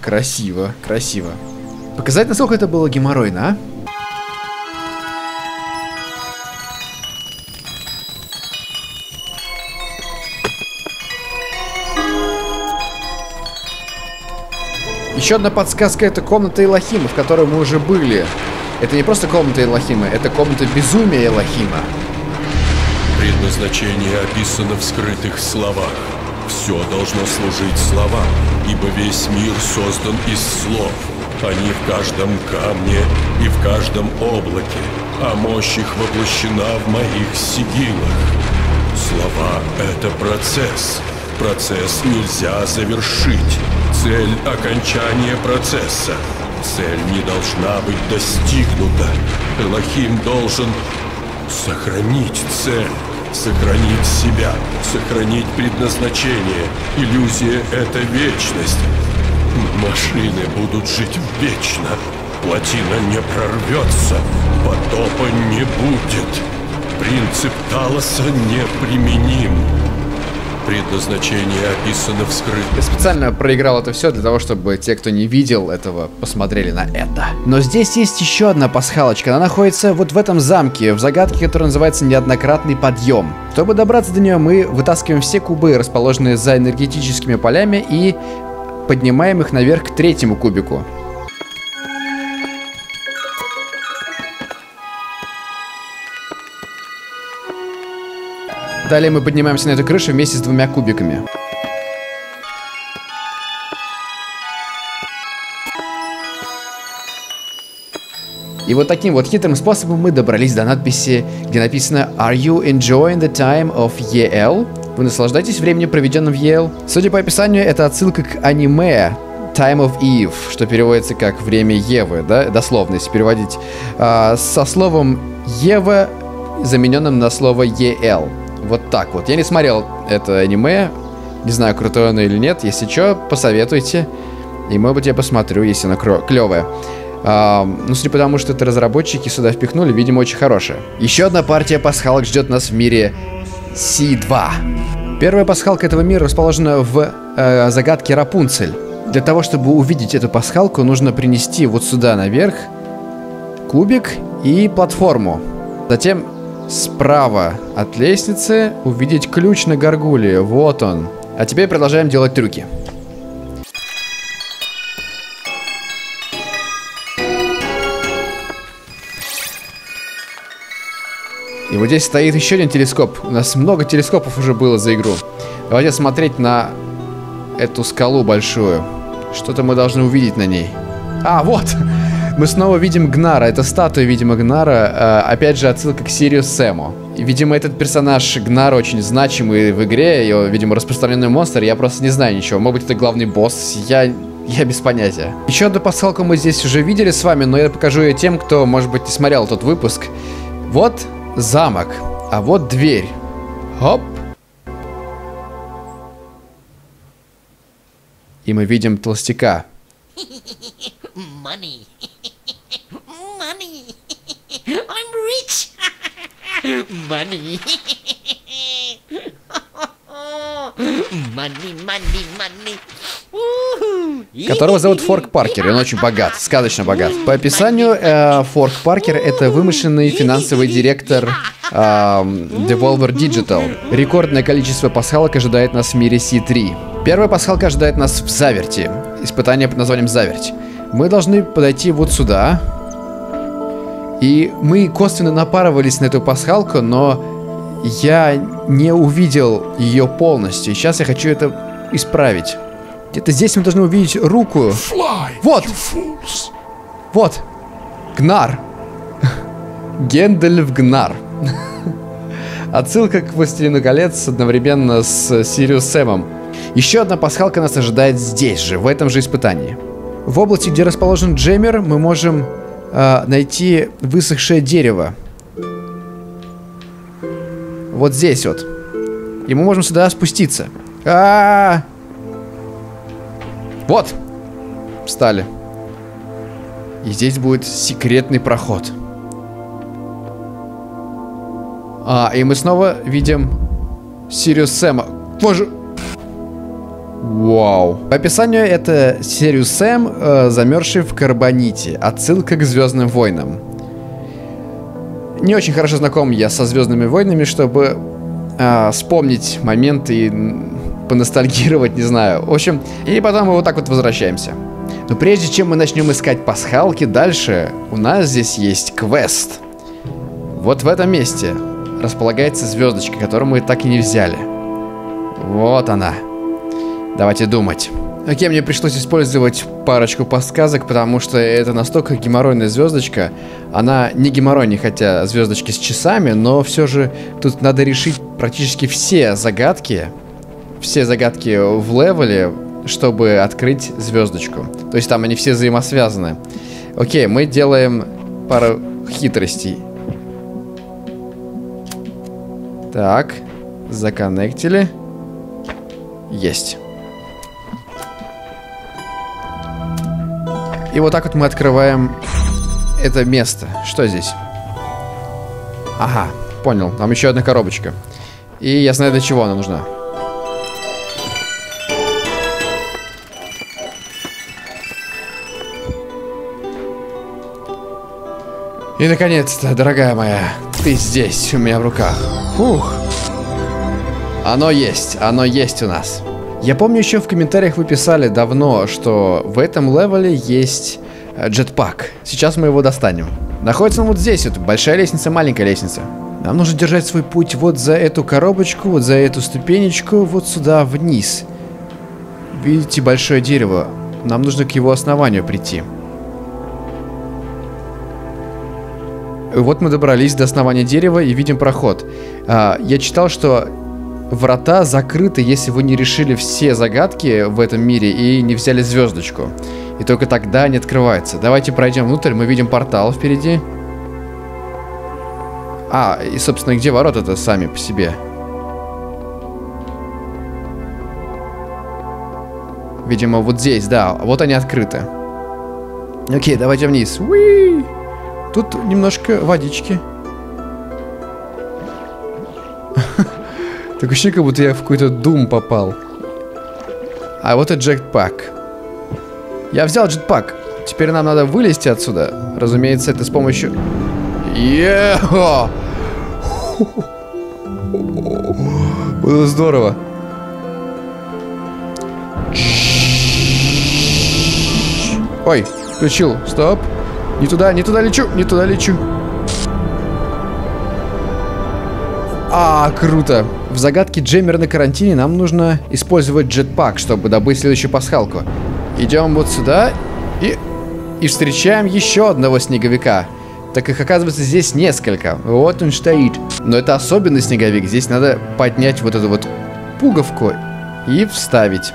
Красиво, красиво. Показать, насколько это было геморройно, а? Еще одна подсказка — это комната Элохима, в которой мы уже были. Это не просто комната Элохима, это комната безумия Элохима. Предназначение описано в скрытых словах. Все должно служить словам, ибо весь мир создан из слов. Они в каждом камне и в каждом облаке, а мощь их воплощена в моих сигилах. Слова — это процесс. Процесс нельзя завершить. Цель — окончание процесса. Цель не должна быть достигнута. Элохим должен сохранить цель, сохранить себя, сохранить предназначение. Иллюзия — это вечность. Машины будут жить вечно. Плотина не прорвется. Потопа не будет. Принцип Талоса неприменим. Предназначение описано вскрыто. Я специально проиграл это все для того, чтобы те, кто не видел этого, посмотрели на это. Но здесь есть еще одна пасхалочка. Она находится вот в этом замке, в загадке, которая называется «Неоднократный подъем». Чтобы добраться до нее, мы вытаскиваем все кубы, расположенные за энергетическими полями, и поднимаем их наверх к третьему кубику. Далее мы поднимаемся на эту крышу вместе с двумя кубиками. И вот таким вот хитрым способом мы добрались до надписи, где написано «Are you enjoying the time of и эл?» Вы наслаждаетесь временем, проведенным в и эл? Судя по описанию, это отсылка к аниме Time of Eve, что переводится как «Время Евы», да, дословно, если переводить, э, со словом «Ева», замененным на слово и эл. Вот так вот. Я не смотрел это аниме. Не знаю, крутое оно или нет. Если что, посоветуйте. И, может быть, я посмотрю, если оно клевое. А, ну, судя по тому, что это разработчики сюда впихнули, видимо, очень хорошее. Еще одна партия пасхалок ждет нас в мире си два. Первая пасхалка этого мира расположена в э, загадке Рапунцель. Для того, чтобы увидеть эту пасхалку, нужно принести вот сюда наверх кубик и платформу. Затем справа от лестницы увидеть ключ на горгуле. Вот он. А теперь продолжаем делать трюки. И вот здесь стоит еще один телескоп. У нас много телескопов уже было за игру. Давайте смотреть на эту скалу большую. Что-то мы должны увидеть на ней. А, вот! Мы снова видим Гнара. Это статуя, видимо, Гнара. Опять же, отсылка к Serious Саму. Видимо, этот персонаж Гнар очень значимый в игре. Его, видимо, распространенный монстр. Я просто не знаю ничего. Может быть, это главный босс. Я... Я без понятия. Еще одну пасхалку мы здесь уже видели с вами, но я покажу ее тем, кто, может быть, не смотрел тот выпуск. Вот замок. А вот дверь. Оп. И мы видим толстяка. Money. Money. I'm rich. Money. Money, money, money. Которого зовут Форк Паркер, и он очень богат, сказочно богат. По описанию, э, Форк Паркер — это вымышленный финансовый директор э, Devolver Digital. Рекордное количество пасхалок ожидает нас в мире си три. Первая пасхалка ожидает нас в Заверти. Испытание под названием «Заверть». Мы должны подойти вот сюда. И мы косвенно напарывались на эту пасхалку, но я не увидел ее полностью. Сейчас я хочу это исправить. Где-то здесь мы должны увидеть руку. Fly, вот! Вот! Гнаар. Гендальф Гнаар. Отсылка к «Властелину колец» одновременно с «Сириус Сэмом». Еще одна пасхалка нас ожидает здесь же, в этом же испытании. В области, где расположен джеммер, мы можем э, найти высохшее дерево. Вот здесь вот. И мы можем сюда спуститься. А-а-а! Вот! Встали. И здесь будет секретный проход. А, и мы снова видим Сириус Сэма. Боже! Вау. По описанию, это Serious Sam, э, замерзший в карбоните. Отсылка к «Звездным войнам». Не очень хорошо знаком я со «Звездными войнами», чтобы э, вспомнить момент и поностальгировать, не знаю. В общем, и потом мы вот так вот возвращаемся. Но прежде чем мы начнем искать пасхалки дальше, у нас здесь есть квест. Вот в этом месте располагается звездочка, которую мы так и не взяли. Вот она. Давайте думать. Окей, мне пришлось использовать парочку подсказок, потому что это настолько геморройная звездочка. Она не геморройная, хотя звездочки с часами, но все же тут надо решить практически все загадки. Все загадки в левеле, чтобы открыть звездочку. То есть там они все взаимосвязаны. Окей, мы делаем пару хитростей. Так, законнектили. Есть. И вот так вот мы открываем это место. Что здесь? Ага, понял. Там еще одна коробочка. И я знаю, для чего она нужна. И наконец-то, дорогая моя, ты здесь, у меня в руках. Фух. Оно есть, оно есть у нас. Я помню, еще в комментариях вы писали давно, что в этом левеле есть джетпак. Сейчас мы его достанем. Находится он вот здесь, вот большая лестница, маленькая лестница. Нам нужно держать свой путь вот за эту коробочку, вот за эту ступенечку, вот сюда вниз. Видите большое дерево? Нам нужно к его основанию прийти. И вот мы добрались до основания дерева и видим проход. А, я читал, что врата закрыты, если вы не решили все загадки в этом мире и не взяли звездочку. И только тогда они открываются. Давайте пройдем внутрь, мы видим портал впереди. А, и собственно, где ворота-то сами по себе? Видимо, вот здесь, да, вот они открыты. Окей, давайте вниз. Уи! Тут немножко водички. Так ощущение, как будто я в какой-то Doom попал. А вот и джетпак. Я взял джетпак. Теперь нам надо вылезти отсюда. Разумеется, это с помощью... Е-хо! Было здорово. Ой, включил. Стоп. Не туда, не туда лечу, не туда лечу. А, круто. В загадке Джеммер на карантине нам нужно использовать джетпак, чтобы добыть следующую пасхалку. Идем вот сюда и... И встречаем еще одного снеговика. Так как оказывается здесь несколько. Вот он стоит. Но это особенный снеговик. Здесь надо поднять вот эту вот пуговку и вставить.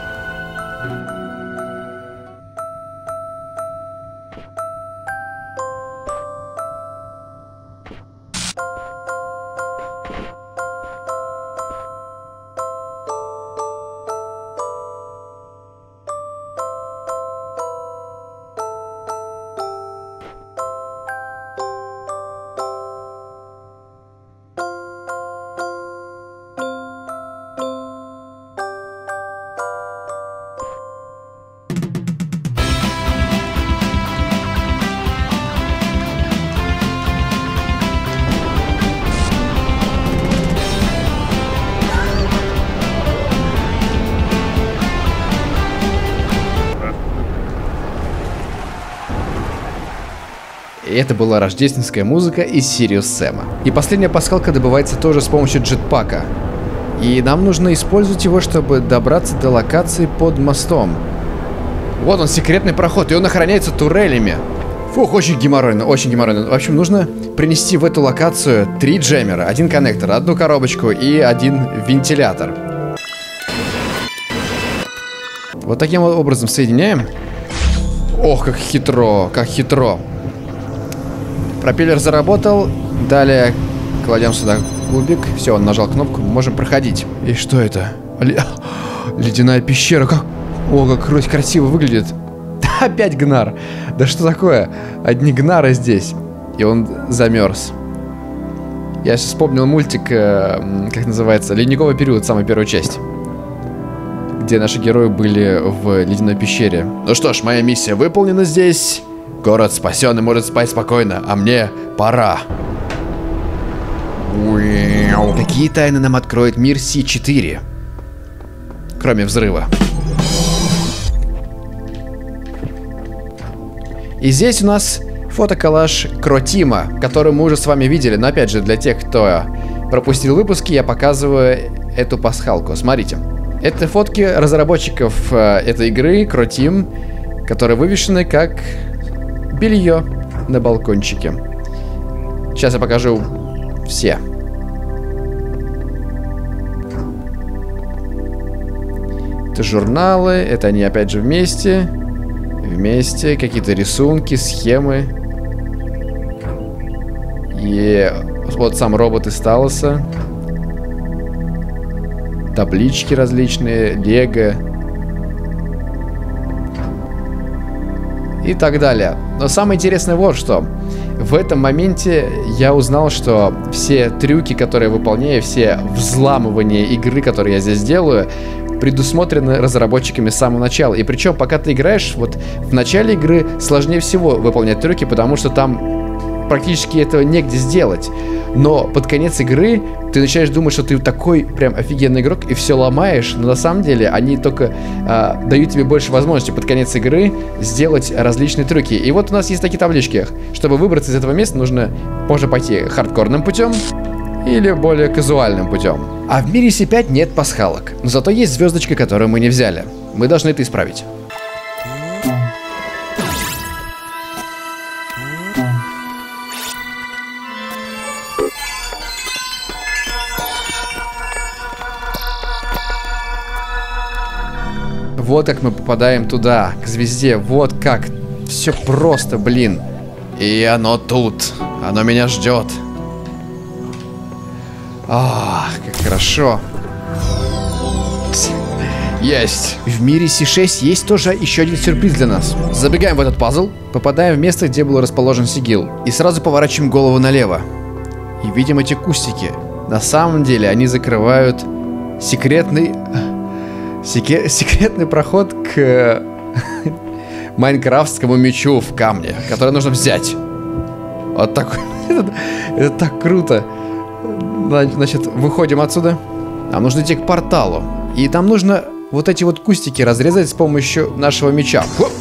Это была рождественская музыка из Serious Sam. И последняя пасхалка добывается тоже с помощью джетпака. И нам нужно использовать его, чтобы добраться до локации под мостом. Вот он, секретный проход, и он охраняется турелями. Фух, очень геморройно, очень геморройно. В общем, нужно принести в эту локацию три джеммера, один коннектор, одну коробочку и один вентилятор. Вот таким образом соединяем. Ох, как хитро, как хитро. Пропеллер заработал. Далее кладем сюда кубик. Все, он нажал кнопку. Мы можем проходить. И что это? Ле... Ледяная пещера. Как... О, как красиво выглядит. Опять Гнаар. Да что такое? Одни Гнары здесь. И он замерз. Я сейчас вспомнил мультик, как называется, «Ледниковый период», самая первая часть. Где наши герои были в ледяной пещере. Ну что ж, моя миссия выполнена здесь. Город спасен и может спать спокойно, а мне пора. Какие тайны нам откроет мир Си четыре? Кроме взрыва. И здесь у нас фотоколлаж Кротима, который мы уже с вами видели. Но опять же, для тех, кто пропустил выпуски, я показываю эту пасхалку. Смотрите. Это фотки разработчиков этой игры, Croteam, которые вывешены как белье на балкончике. Сейчас я покажу все. Это журналы, это они опять же вместе. Вместе, какие-то рисунки, схемы. И вот сам робот из Талоса. Таблички различные, лего и так далее. Но самое интересное вот что. В этом моменте я узнал, что все трюки, которые я выполняю, все взламывания игры, которые я здесь делаю, предусмотрены разработчиками с самого начала. И причем, пока ты играешь, вот в начале игры сложнее всего выполнять трюки, потому что там практически этого негде сделать. Но под конец игры ты начинаешь думать, что ты такой прям офигенный игрок и все ломаешь, но на самом деле они только э, дают тебе больше возможности под конец игры сделать различные трюки. И вот у нас есть такие таблички. Чтобы выбраться из этого места, нужно можно пойти хардкорным путем или более казуальным путем. А в мире си пять нет пасхалок, но зато есть звездочка, которую мы не взяли. Мы должны это исправить. Вот как мы попадаем туда, к звезде. Вот как. Все просто, блин. И оно тут. Оно меня ждет. Ах, как хорошо. Есть. В мире си шесть есть тоже еще один сюрприз для нас. Забегаем в этот пазл, попадаем в место, где был расположен сигил. И сразу поворачиваем голову налево. И видим эти кустики. На самом деле они закрывают секретный... секретный проход к майнкрафтскому мечу в камне, который нужно взять. Вот так. это, это так круто. Значит, выходим отсюда. Нам нужно идти к порталу. И там нужно вот эти вот кустики разрезать с помощью нашего меча. Хоп!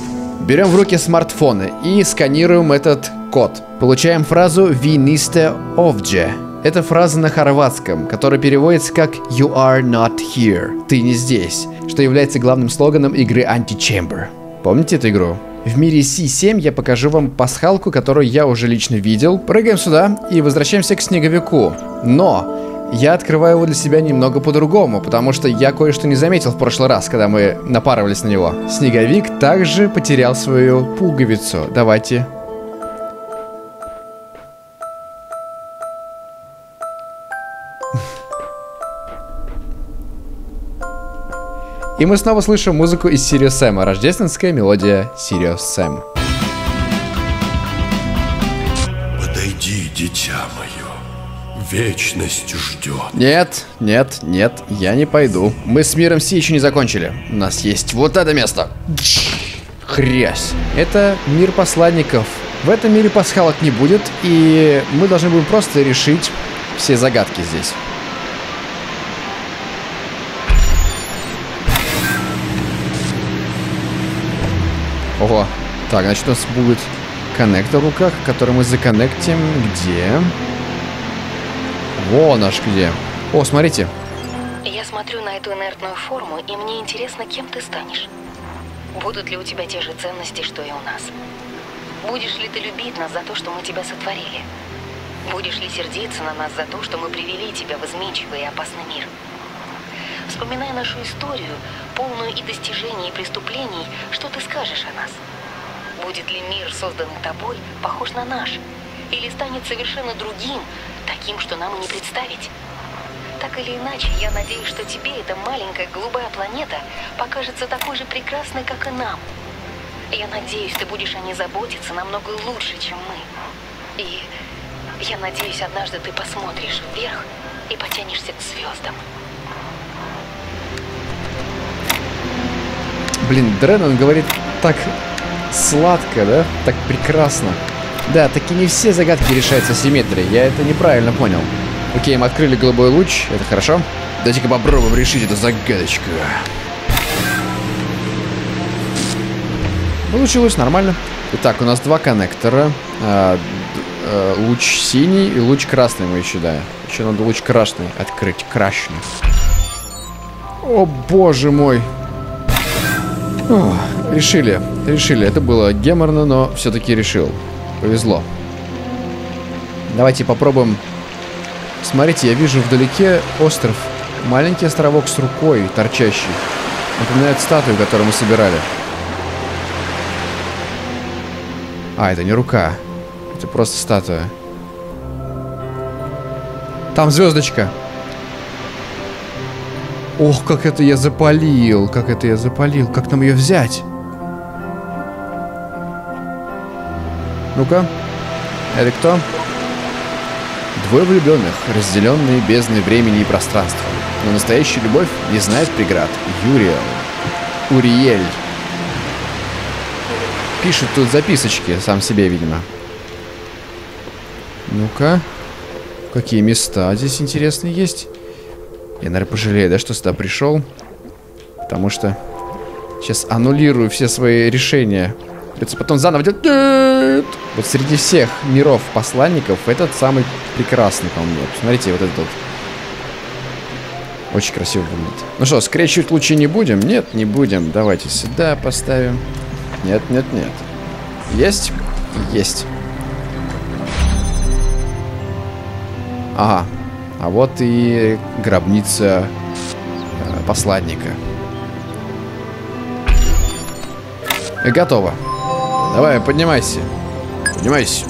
Берем в руки смартфоны и сканируем этот код. Получаем фразу «Винисте овдже». Это фраза на хорватском, которая переводится как «You are not here» – «Ты не здесь», что является главным слоганом игры Anti-Chamber. Помните эту игру? В мире си семь я покажу вам пасхалку, которую я уже лично видел. Прыгаем сюда и возвращаемся к снеговику. Но я открываю его для себя немного по-другому, потому что я кое-что не заметил в прошлый раз, когда мы напарывались на него. Снеговик также потерял свою пуговицу. Давайте... И мы снова слышим музыку из Serious Sam, рождественская мелодия Serious Sam. Подойди, дитя мое, вечность ждет. Нет, нет, нет, я не пойду. Мы с миром Си еще не закончили. У нас есть вот это место. Хрясь. Это мир посланников. В этом мире пасхалок не будет, и мы должны будем просто решить все загадки здесь. Ого. Так, значит, у нас будет коннектор в руках, который мы законнектим. Где? Во, наш где. О, смотрите. Я смотрю на эту инертную форму, и мне интересно, кем ты станешь. Будут ли у тебя те же ценности, что и у нас? Будешь ли ты любить нас за то, что мы тебя сотворили? Будешь ли сердиться на нас за то, что мы привели тебя в изменчивый и опасный мир? Вспоминая нашу историю, полную и достижений, и преступлений, что ты скажешь о нас? Будет ли мир, созданный тобой, похож на наш? Или станет совершенно другим, таким, что нам и не представить? Так или иначе, я надеюсь, что тебе эта маленькая голубая планета покажется такой же прекрасной, как и нам. Я надеюсь, ты будешь о ней заботиться намного лучше, чем мы. И я надеюсь, однажды ты посмотришь вверх и потянешься к звездам. Блин, Дреннен говорит так сладко, да? Так прекрасно. Да, таки не все загадки решаются симметрией. Я это неправильно понял. Окей, мы открыли голубой луч. Это хорошо. Давайте-ка попробуем решить эту загадочку. Получилось нормально. Итак, у нас два коннектора. А, а, луч синий и луч красный мы еще, да. Еще надо луч красный открыть. Красный. О, боже мой. О, решили. Решили. Это было геморно, но все-таки решил. Повезло. Давайте попробуем. Смотрите, я вижу вдалеке остров. Маленький островок с рукой, торчащий. Напоминает статую, которую мы собирали. А, это не рука. Это просто статуя. Там звездочка. Ох, как это я запалил. Как это я запалил. Как нам ее взять? Ну-ка. Это кто? Двое влюбленных, разделенные бездной времени и пространства. Но настоящая любовь не знает преград. Uriel. Uriel. Пишет тут записочки, сам себе, видимо. Ну-ка. Какие места здесь интересные есть? Я, наверное, пожалею, да, что сюда пришел. Потому что сейчас аннулирую все свои решения. Придется потом заново делать. Вот среди всех миров посланников этот самый прекрасный, по-моему. Посмотрите, вот этот вот. Очень красиво выглядит. Ну что, скрещивать лучи не будем? Нет, не будем. Давайте сюда поставим. Нет, нет, нет. Есть? Есть. Ага. А вот и гробница э, посланника. И готово. Давай, поднимайся. Поднимайся.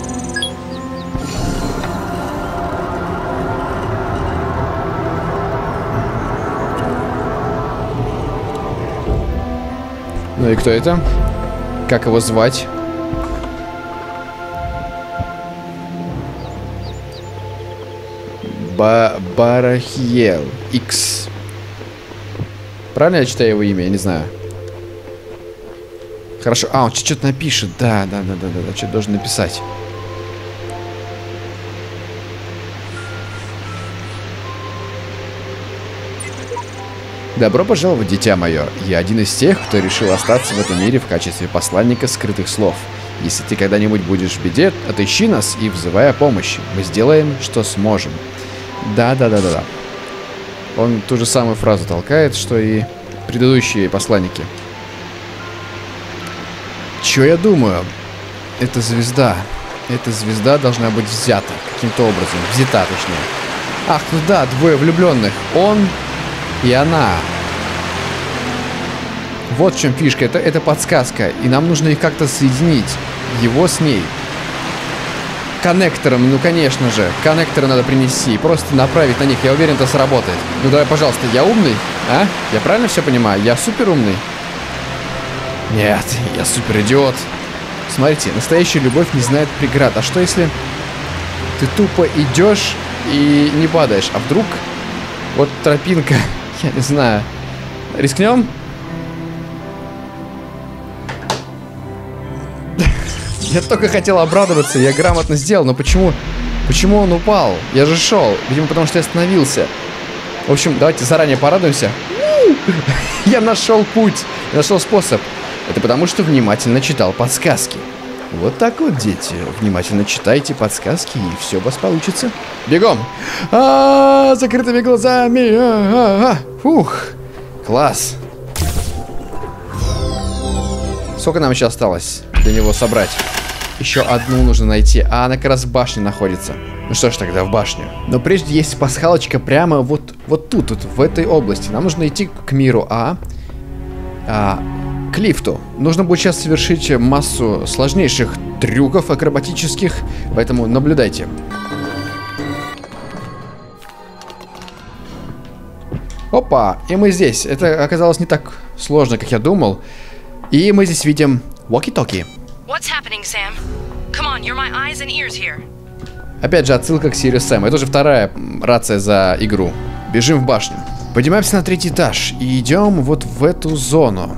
Ну и кто это? Как его звать? Бабарахел. Икс. Правильно я читаю его имя? Я не знаю. Хорошо. А, он что-то напишет. Да, да, да, да, да. Что-то должен написать. Добро пожаловать, дитя мое. Я один из тех, кто решил остаться в этом мире в качестве посланника скрытых слов. Если ты когда-нибудь будешь в беде, отыщи нас и взывай о помощи. Мы сделаем, что сможем. Да-да-да-да-да. Он ту же самую фразу толкает, что и предыдущие посланники. Чё я думаю? Это звезда. Эта звезда должна быть взята. Каким-то образом. Взята, точнее. Ах, ну да, двое влюбленных. Он... и она. Вот в чем фишка. Это, это подсказка. И нам нужно их как-то соединить. Его с ней. Коннектором, ну конечно же. Коннекторы надо принести. Просто направить на них. Я уверен, это сработает. Ну давай, пожалуйста, я умный? А? Я правильно все понимаю? Я супер умный? Нет, я супер идиот. Смотрите, настоящая любовь не знает преград. А что если ты тупо идешь и не падаешь? А вдруг... вот тропинка, я не знаю. Рискнем? Я только хотел обрадоваться, я грамотно сделал, но почему? Почему он упал? Я же шел, видимо, потому что я остановился. В общем, давайте заранее порадуемся. Я нашел путь, я нашел способ. Это потому, что внимательно читал подсказки. Вот так вот, дети. Внимательно читайте подсказки, и все у вас получится. Бегом! А-а-а, закрытыми глазами! А-а-а. Фух! Класс! Сколько нам еще осталось для него собрать? Еще одну нужно найти, а она как раз в башне находится. Ну что ж, тогда в башню. Но прежде есть пасхалочка прямо вот, вот тут, вот в этой области. Нам нужно идти к миру А. А... к лифту. Нужно будет сейчас совершить массу сложнейших трюков акробатических, поэтому наблюдайте. Опа, и мы здесь. Это оказалось не так сложно, как я думал. И мы здесь видим walkie-talkie. Опять же, отсылка к Serious Sam. Это уже вторая рация за игру. Бежим в башню. Поднимаемся на третий этаж и идем вот в эту зону.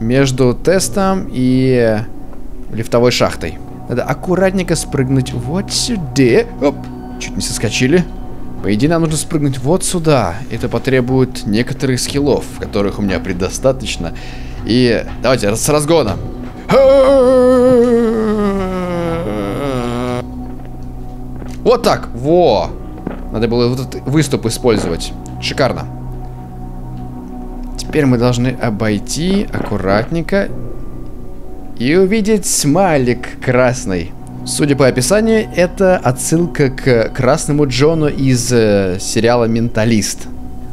Между тестом и лифтовой шахтой. Надо аккуратненько спрыгнуть вот сюда. Оп, чуть не соскочили. По идее, нам нужно спрыгнуть вот сюда. Это потребует некоторых скиллов, которых у меня предостаточно. И давайте с разгона. Вот так. Во. Надо было вот этот выступ использовать. Шикарно. Теперь мы должны обойти аккуратненько и увидеть смайлик красный. Судя по описанию, это отсылка к красному Джону из э, сериала «Менталист».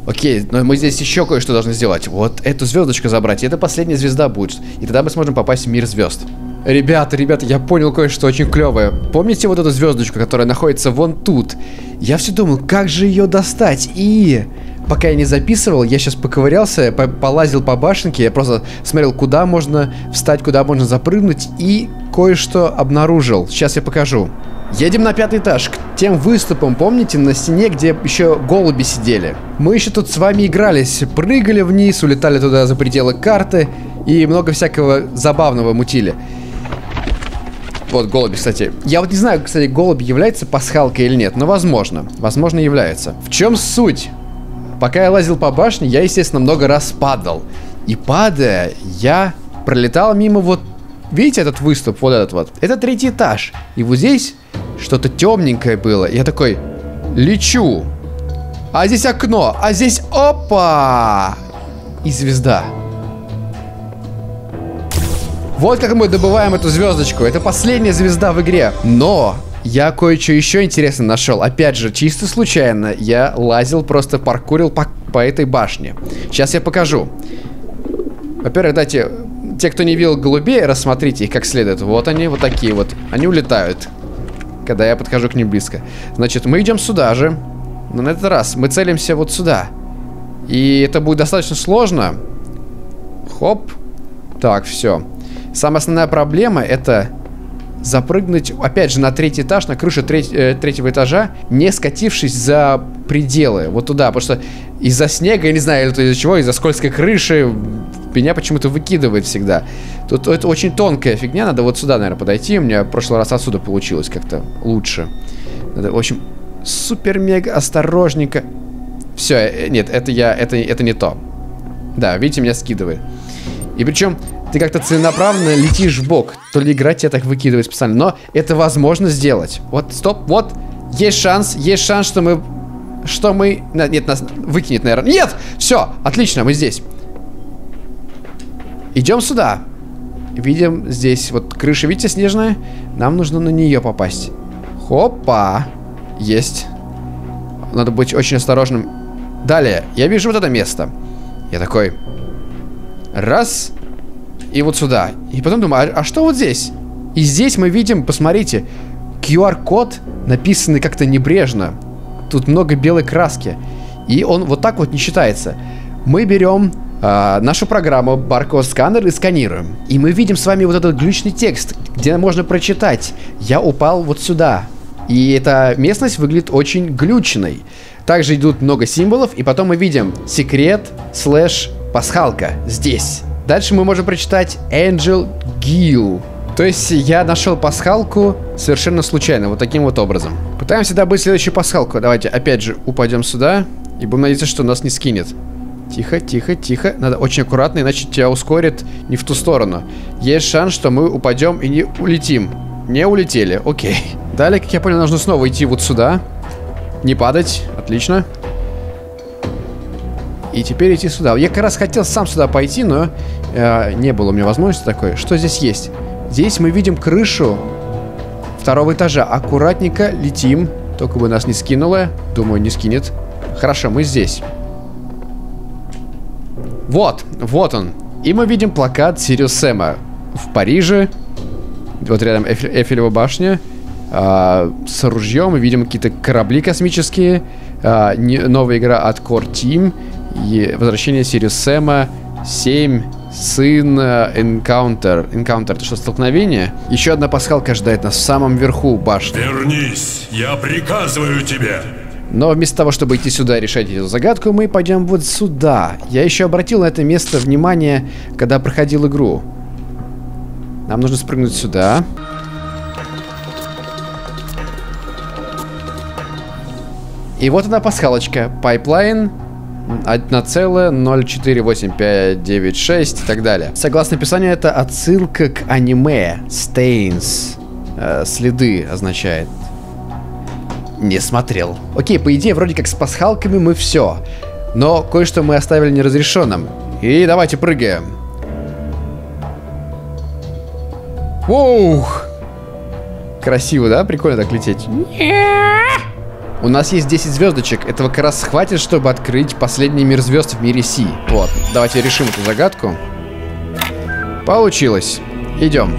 Окей, но мы здесь еще кое-что должны сделать. Вот эту звездочку забрать, и это последняя звезда будет. И тогда мы сможем попасть в мир звезд. Ребята, ребята, я понял кое-что очень клевое. Помните вот эту звездочку, которая находится вон тут? Я все думал, как же ее достать? И пока я не записывал, я сейчас поковырялся, по полазил по башенке, я просто смотрел, куда можно встать, куда можно запрыгнуть, и кое-что обнаружил. Сейчас я покажу. Едем на пятый этаж, к тем выступам, помните, на стене, где еще голуби сидели. Мы еще тут с вами игрались, прыгали вниз, улетали туда за пределы карты и много всякого забавного мутили. Вот голуби, кстати. Я вот не знаю, кстати, голубь является пасхалкой или нет, но возможно. Возможно, является. В чем суть? Пока я лазил по башне, я, естественно, много раз падал. И падая, я пролетал мимо вот... Видите этот выступ? Вот этот вот. Это третий этаж. И вот здесь что-то темненькое было. Я такой, лечу. А здесь окно. А здесь, опа! И звезда. Вот как мы добываем эту звездочку. Это последняя звезда в игре. Но... Я кое-что еще интересное нашел. Опять же, чисто случайно я лазил, просто паркурил по, по этой башне. Сейчас я покажу. Во-первых, дайте... Те, кто не видел голубей, рассмотрите их как следует. Вот они, вот такие вот. Они улетают, когда я подхожу к ним близко. Значит, мы идем сюда же. Но на этот раз мы целимся вот сюда. И это будет достаточно сложно. Хоп. Так, все. Самая основная проблема это... запрыгнуть, опять же, на третий этаж, на крышу треть, э, третьего этажа, не скатившись за пределы, вот туда, потому что из-за снега, я не знаю, из-за чего, из-за скользкой крыши меня почему-то выкидывает всегда. Тут это очень тонкая фигня, надо вот сюда, наверное, подойти, у меня в прошлый раз отсюда получилось как-то лучше. Надо, в общем, супер-мега осторожненько. Все, нет, это я, это, это не то. Да, видите, меня скидывает. И причем... Ты как-то целенаправленно летишь в бок. То ли игра тебя так выкидывает специально. Но это возможно сделать. Вот, стоп, вот. Есть шанс, есть шанс, что мы... Что мы... Нет, нас выкинет, наверное. Нет! Все, отлично, мы здесь. Идем сюда. Видим здесь вот крыша, видите, снежная? Нам нужно на нее попасть. Хопа. Есть. Надо быть очень осторожным. Далее, я вижу вот это место. Я такой... Раз... И вот сюда. И потом думаю, а, а что вот здесь? И здесь мы видим, посмотрите, ку ар-код написанный как-то небрежно. Тут много белой краски. И он вот так вот не читается. Мы берем э, нашу программу баркод-сканер и сканируем. И мы видим с вами вот этот глючный текст, где можно прочитать. Я упал вот сюда. И эта местность выглядит очень глючной. Также идут много символов. И потом мы видим секрет слэш пасхалка здесь. Дальше мы можем прочитать Angel Gill. То есть я нашел пасхалку совершенно случайно, вот таким вот образом. Пытаемся добыть следующую пасхалку. Давайте опять же упадем сюда. И будем надеяться, что нас не скинет. Тихо, тихо, тихо. Надо очень аккуратно, иначе тебя ускорит не в ту сторону. Есть шанс, что мы упадем и не улетим. Не улетели, окей. Далее, как я понял, нужно снова идти вот сюда. Не падать, отлично. И теперь идти сюда. Я как раз хотел сам сюда пойти, но э, не было у меня возможности такой. Что здесь есть? Здесь мы видим крышу второго этажа. Аккуратненько летим. Только бы нас не скинуло. Думаю, не скинет. Хорошо, мы здесь. Вот, вот он. И мы видим плакат Serious Sam в Париже. Вот рядом Эфель, Эфелева башня. А, с ружьем. Мы видим какие-то корабли космические. А, не, новая игра от Croteam. И возвращение Serious Sam семь, сын Encounter. Encounter, это что, столкновение? Еще одна пасхалка ждает нас в самом верху башни. Вернись, я приказываю тебе. Но вместо того, чтобы идти сюда и решать эту загадку, мы пойдем вот сюда. Я еще обратил на это место внимание, когда проходил игру. Нам нужно спрыгнуть сюда. И вот она пасхалочка. Pipeline один ноль четыре восемь пять девять шесть и так далее. Согласно описанию, это отсылка к аниме. Stains. Э, следы означает. не смотрел. Окей, по идее, вроде как с пасхалками мы все. Но кое-что мы оставили неразрешенным. И давайте прыгаем. Воу! Красиво, да? Прикольно так лететь. У нас есть десять звездочек. Этого как раз хватит, чтобы открыть последний мир звезд в мире Си. Вот, давайте решим эту загадку. Получилось. Идем.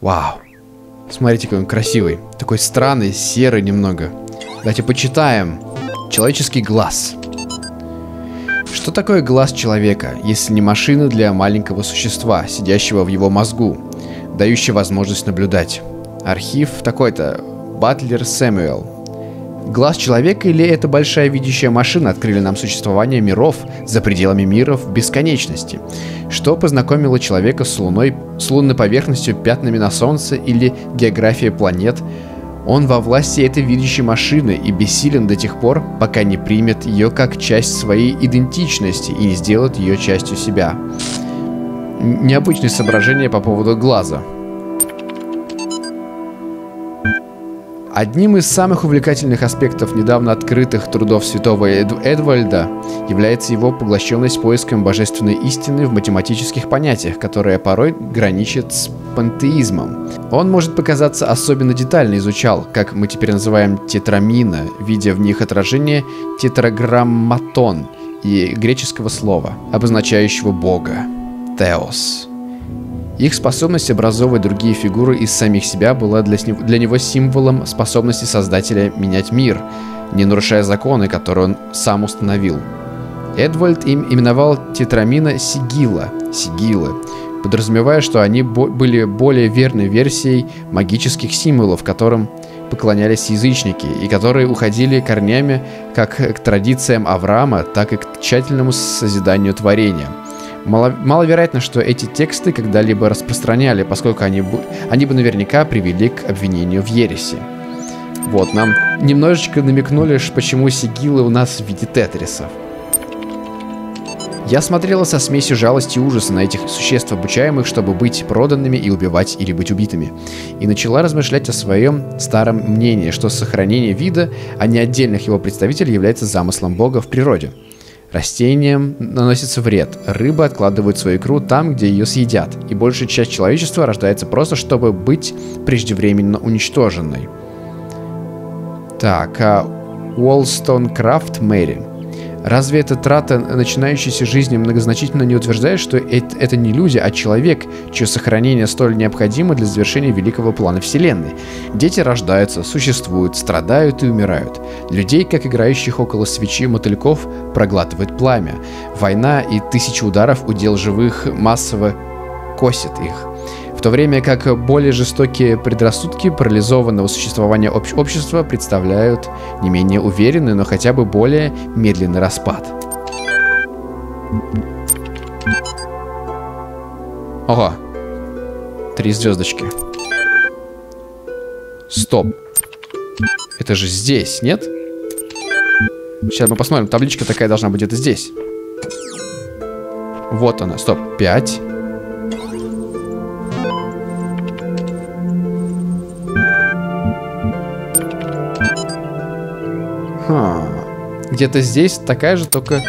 Вау. Смотрите, какой он красивый. Такой странный, серый немного. Давайте почитаем. Человеческий глаз. Что такое глаз человека, если не машина для маленького существа, сидящего в его мозгу, дающая возможность наблюдать? Архив такой-то. Батлер Сэмюэль. Глаз человека или эта большая видящая машина открыли нам существование миров за пределами миров бесконечности, что познакомило человека с луной, с лунной поверхностью, пятнами на солнце или географией планет. Он во власти этой видящей машины и бессилен до тех пор, пока не примет ее как часть своей идентичности и не сделает ее частью себя. Необычные соображения по поводу глаза. Одним из самых увлекательных аспектов недавно открытых трудов святого Эд Эдвальда является его поглощенность поиском божественной истины в математических понятиях, которая порой граничит с пантеизмом. Он может показаться особенно детально изучал, как мы теперь называем тетрамина, видя в них отражение тетраграмматон и греческого слова, обозначающего Бога – «теос». Их способность образовывать другие фигуры из самих себя была для, для него символом способности Создателя менять мир, не нарушая законы, которые он сам установил. Эдвальд им именовал тетрамина сигила, сигилы, подразумевая, что они бо были более верной версией магических символов, которым поклонялись язычники, и которые уходили корнями как к традициям Авраама, так и к тщательному созиданию творения. Мало, маловероятно, что эти тексты когда-либо распространяли, поскольку они, они бы наверняка привели к обвинению в ереси. Вот, нам немножечко намекнули, почему сигилы у нас в виде тетрисов. Я смотрела со смесью жалости и ужаса на этих существ, обучаемых, чтобы быть проданными и убивать или быть убитыми. И начала размышлять о своем старом мнении, что сохранение вида, а не отдельных его представителей, является замыслом Бога в природе. Растениям наносится вред, рыбы откладывают свою икру там, где ее съедят, и большая часть человечества рождается просто, чтобы быть преждевременно уничтоженной. Так, а Уолстонкрафт Мэри. Разве эта трата начинающейся жизни многозначительно не утверждает, что это не люди, а человек, чье сохранение столь необходимо для завершения великого плана Вселенной? Дети рождаются, существуют, страдают и умирают. Людей, как играющих около свечи мотыльков, проглатывает пламя. Война и тысячи ударов удел живых массово косит их. В то время как более жестокие предрассудки парализованного существования об- общества представляют не менее уверенный, но хотя бы более медленный распад. Ого. Три звездочки. Стоп. Это же здесь, нет? Сейчас мы посмотрим. Табличка такая должна быть где-то здесь. Вот она. Стоп. Пять. Где-то здесь такая же, только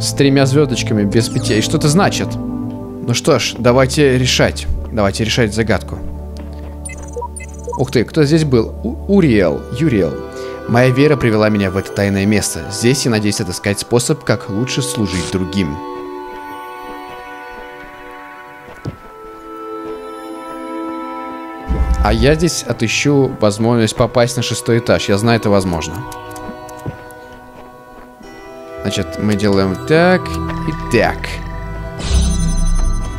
с тремя звездочками, без пяти. И что это значит? Ну что ж, давайте решать. Давайте решать загадку. Ух ты, кто здесь был? У Уриел, Юриел. Моя вера привела меня в это тайное место. Здесь я надеюсь отыскать способ, как лучше служить другим. А я здесь отыщу возможность попасть на шестой этаж. Я знаю, это возможно. Значит, мы делаем так и так.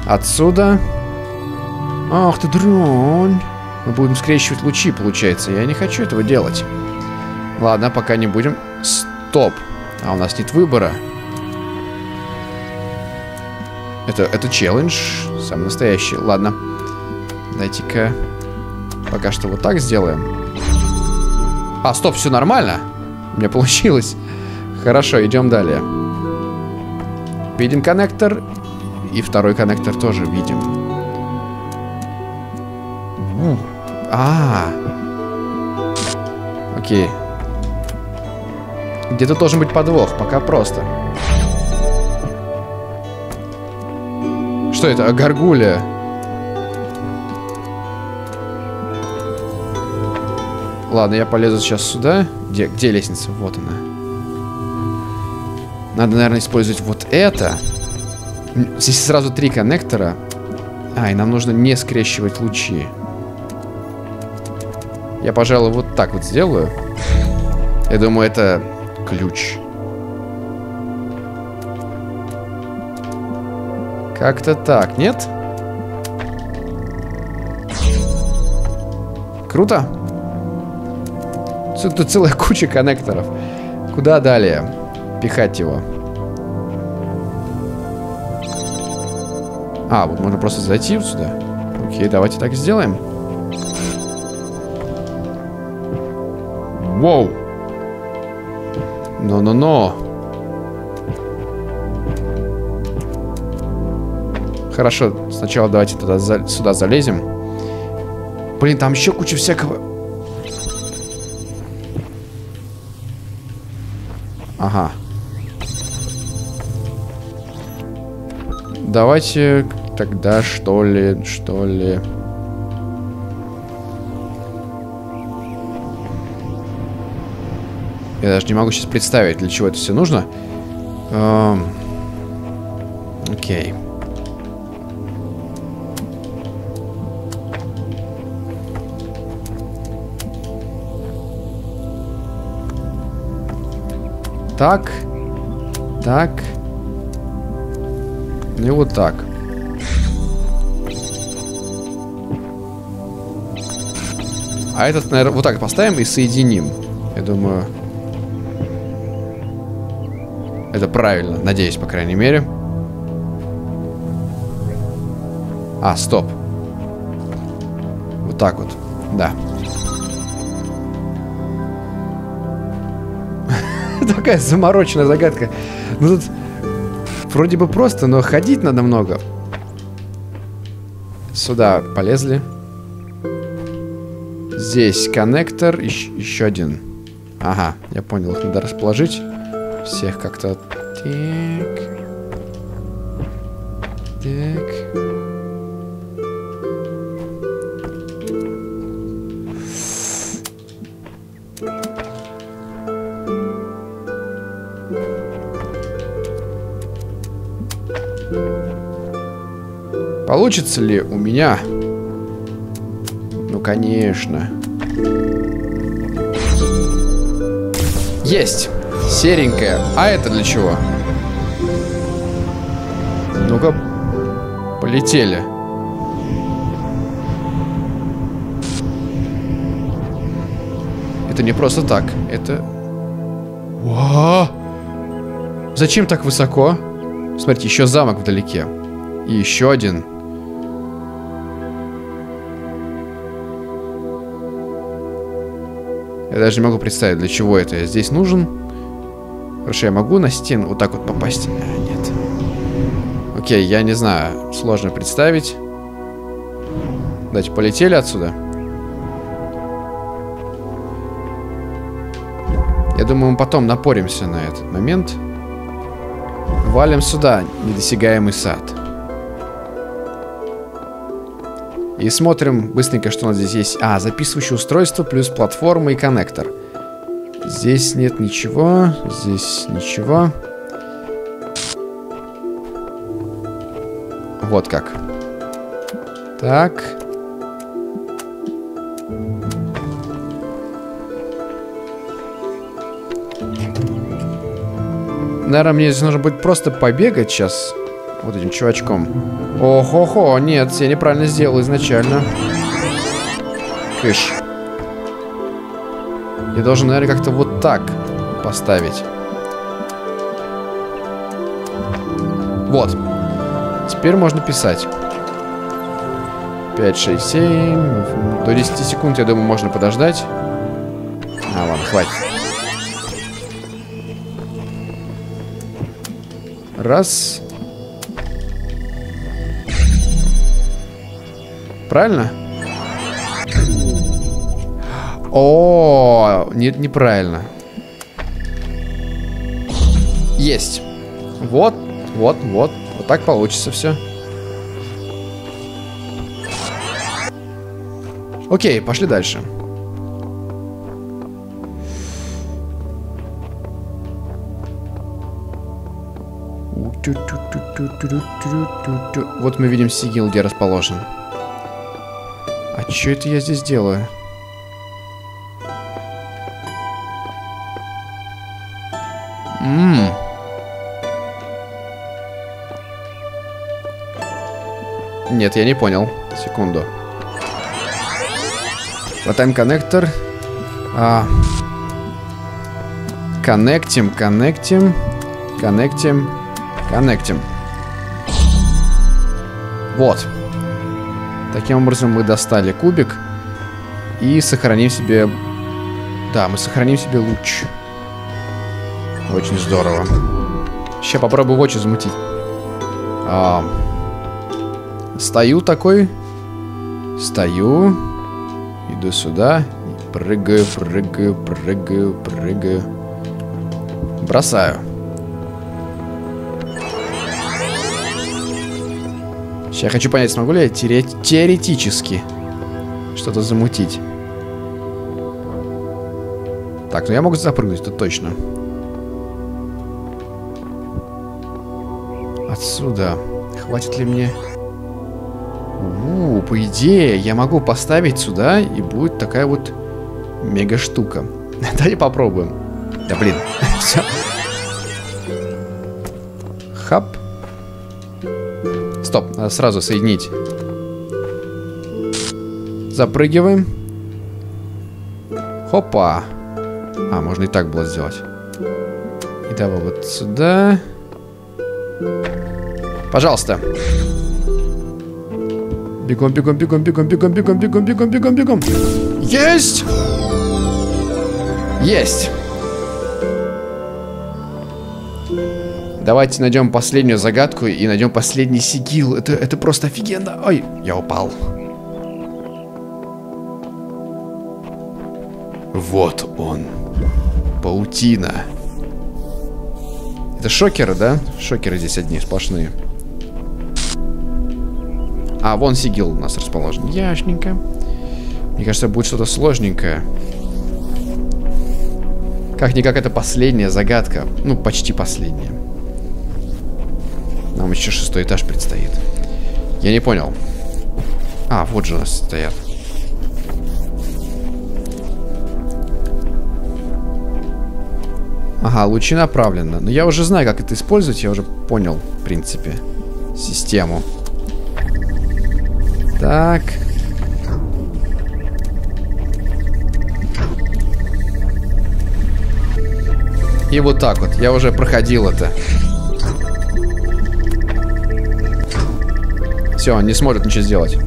Отсюда. Ах ты дрон. Мы будем скрещивать лучи, получается. Я не хочу этого делать. Ладно, пока не будем. Стоп. А у нас нет выбора. Это, это челлендж. Самый настоящий. Ладно. Дайте-ка... Пока что вот так сделаем. А, стоп, все нормально. У меня получилось. Хорошо, идем далее. Видим коннектор. И второй коннектор тоже видим. А, окей. Где-то должен быть подвох, пока просто. Что это? Гаргулья. Ладно, я полезу сейчас сюда. Где, где лестница? Вот она. Надо, наверное, использовать вот это. Здесь сразу три коннектора. А, и нам нужно не скрещивать лучи. Я, пожалуй, вот так вот сделаю. Я думаю, это ключ. Как-то так, нет? Круто. Тут целая куча коннекторов. Куда далее? Пихать его. А, вот можно просто зайти вот сюда. Окей, давайте так сделаем. Воу. Но-но-но. Хорошо, сначала давайте тогда за- сюда залезем. Блин, там еще куча всякого. Ага. Давайте тогда что ли, что ли... Я даже не могу сейчас представить, для чего это все нужно. Эм... Окей. Так. Так. И вот так. А этот, наверное, вот так поставим и соединим. Я думаю... Это правильно, надеюсь, по крайней мере. А, стоп. Вот так вот, да. Такая замороченная загадка. Ну тут вроде бы просто, но ходить надо много. Сюда полезли. Здесь коннектор, еще, еще один. Ага, я понял, их надо расположить. Всех как-то... Так. Так. Получится ли у меня? Ну, конечно. Есть! Серенькая. А это для чего? Ну-ка, полетели. Это не просто так. Это... О! Зачем так высоко? Смотрите, еще замок вдалеке. И еще один. Я даже не могу представить, для чего это. Я здесь нужен. Хорошо, я могу на стену вот так вот попасть? А, нет. Окей, я не знаю. Сложно представить. Давайте полетели отсюда. Я думаю, мы потом напоримся на этот момент. Валим сюда, недосягаемый сад. И смотрим быстренько, что у нас здесь есть. А, записывающее устройство плюс платформа и коннектор. Здесь нет ничего, здесь ничего. Вот как. Так. Наверное, мне здесь нужно будет просто побегать сейчас. Вот этим чувачком. О-хо-хо, нет, я неправильно сделал изначально. Кыш. Я должен, наверное, как-то вот так поставить. Вот. Теперь можно писать. пять, шесть, семь. До десяти секунд, я думаю, можно подождать. А, ладно, хватит. Раз. Правильно? О, нет, неправильно. Есть. Вот, вот, вот. Вот так получится все. Окей, пошли дальше. Вот мы видим сигил, где расположен. А что это я здесь делаю? Ммм. Нет, я не понял. Секунду. Хватаем коннектор. А. Коннектим, коннектим, коннектим, коннектим. Вот. Таким образом мы достали кубик и сохраним себе... Да, мы сохраним себе луч. Очень здорово. Сейчас попробую луч замутить. А... Стою такой. Стою. Иду сюда. Прыгаю, прыгаю, прыгаю, прыгаю. Бросаю. Сейчас я хочу понять, смогу ли я теоре теоретически что-то замутить. Так, ну я могу запрыгнуть, это точно. Отсюда. Хватит ли мне? У, по идее, я могу поставить сюда, и будет такая вот мега штука. Давайте попробуем. Да блин, все. Хап. Стоп, надо сразу соединить. Запрыгиваем. Хопа. А, можно и так было сделать. И давай вот сюда. Пожалуйста. Бегом, бегом, бегом, бегом, бегом, бегом, бегом, бегом, бегом, бегом. Есть! Есть! Давайте найдем последнюю загадку и найдем последний сигил. Это, это просто офигенно. Ой, я упал. Вот он. Паутина. Это шокеры, да? Шокеры здесь одни, сплошные. А, вон сигил у нас расположен. Ясненько. Мне кажется, будет что-то сложненькое. Как-никак это последняя загадка. Ну, почти последняя. Нам еще шестой этаж предстоит. Я не понял. А, вот же у нас стоят. Ага, лучи направлены. Но я уже знаю, как это использовать. Я уже понял, в принципе, систему. Так. И вот так вот. Я уже проходил это. Все, он не сможет ничего сделать.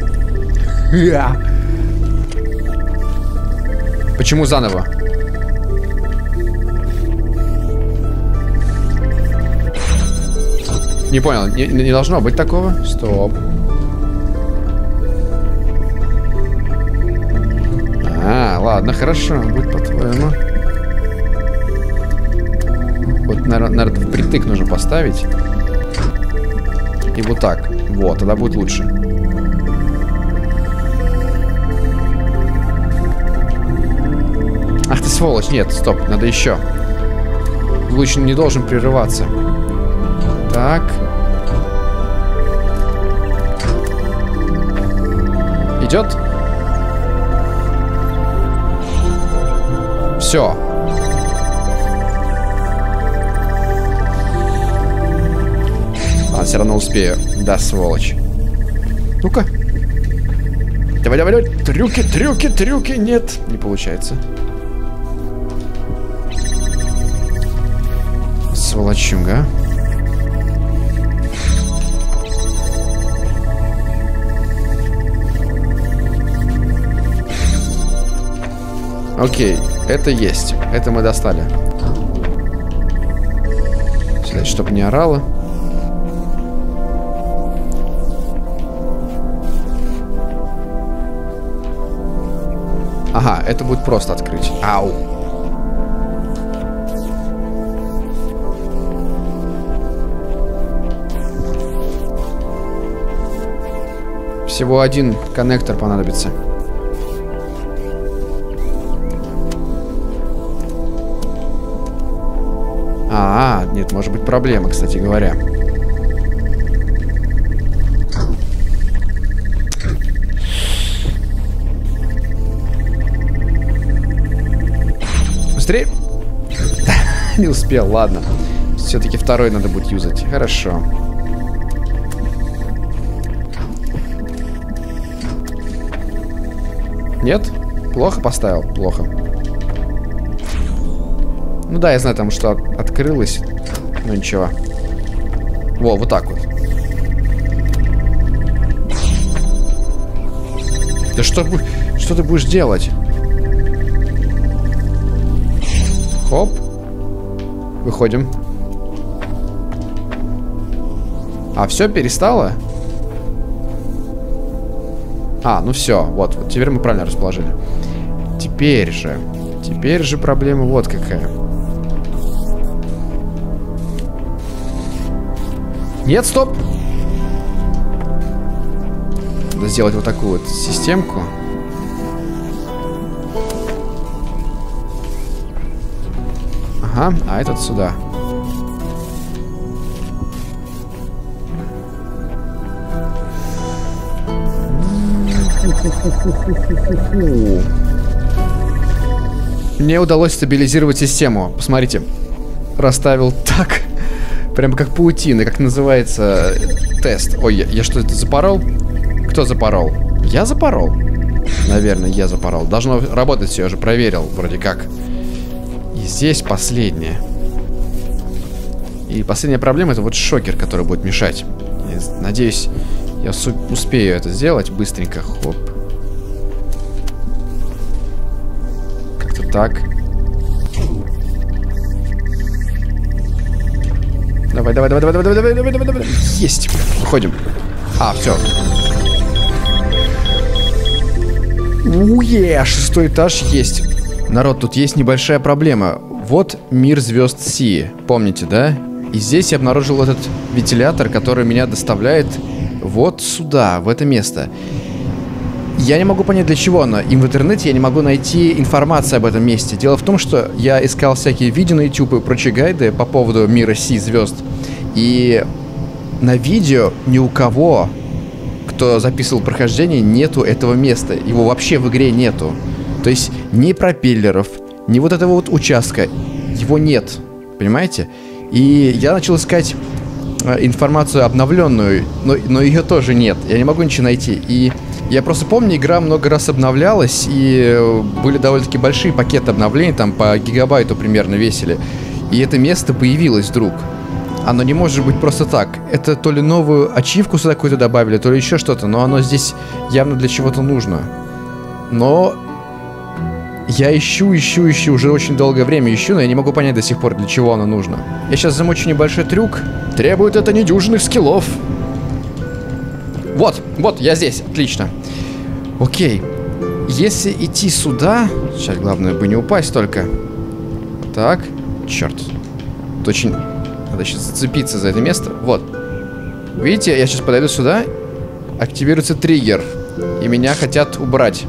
Почему заново? Не понял, не, не должно быть такого. Стоп. А, ладно, хорошо, будет по-твоему. Вот, наверное, впритык нужно поставить. И вот так. Вот, тогда будет лучше. Ах ты сволочь, нет, стоп, надо еще. Луч не должен прерываться. Так. Идет? Все. А, все равно успею. Да, сволочь. Ну-ка. Давай, давай, давай. Трюки, трюки, трюки. Нет, не получается. Сволочунга. Окей. Это есть. Это мы достали. Следить, чтобы не орало. Ага, это будет просто открыть. Ау. Всего один коннектор понадобится. А, нет, может быть проблема, кстати говоря. Быстрее. Не успел, ладно. Все-таки второй надо будет юзать. Хорошо. Нет? Плохо поставил? Плохо. Ну да, я знаю, там что от открылось. Ну ничего. Во, вот так вот. Да что, что ты будешь делать? Хоп. Выходим. А, все, перестало? А, ну все, вот, вот, теперь мы правильно расположили. Теперь же, теперь же проблема вот какая. Нет, стоп! Надо сделать вот такую вот системку. Ага, а этот сюда. Мне удалось стабилизировать систему. Посмотрите. Расставил так. Прям как паутина, как называется тест. Ой, я, я что-то запорол? Кто запорол? Я запорол? Наверное, я запорол. Должно работать все, я же проверил, вроде как. И здесь последнее. И последняя проблема — это вот шокер, который будет мешать. Я надеюсь... Я успею это сделать быстренько. Хоп. Как-то так. Давай, давай, давай, давай, давай, давай, давай, давай, давай. Есть. Выходим. А, все. Уе, шестой этаж есть. Народ, тут есть небольшая проблема. Вот мир звезд Си. Помните, да? И здесь я обнаружил этот вентилятор, который меня доставляет... Вот сюда, в это место. Я не могу понять, для чего оно. И в интернете я не могу найти информацию об этом месте. Дело в том, что я искал всякие видео на YouTube и прочие гайды по поводу мира Си звезд. И на видео ни у кого, кто записывал прохождение, нету этого места. Его вообще в игре нету. То есть ни пропеллеров, ни вот этого вот участка. Его нет. Понимаете? И я начал искать... информацию обновленную, но, но ее тоже нет. Я не могу ничего найти. И я просто помню, игра много раз обновлялась, и были довольно-таки большие пакеты обновлений, там по гигабайту примерно весили. И это место появилось вдруг. Оно не может быть просто так. Это то ли новую ачивку сюда какую-то добавили, то ли еще что-то, но оно здесь явно для чего-то нужно. Но я ищу, ищу, ищу, уже очень долгое время ищу, но я не могу понять до сих пор, для чего оно нужно. Я сейчас замучу небольшой трюк. Требует это недюжинных скиллов. Вот, вот, я здесь, отлично. Окей. Если идти сюда... Сейчас главное бы не упасть только. Так, черт. Тут очень... Надо сейчас зацепиться за это место. Вот. Видите, я сейчас подойду сюда. Активируется триггер. И меня хотят убрать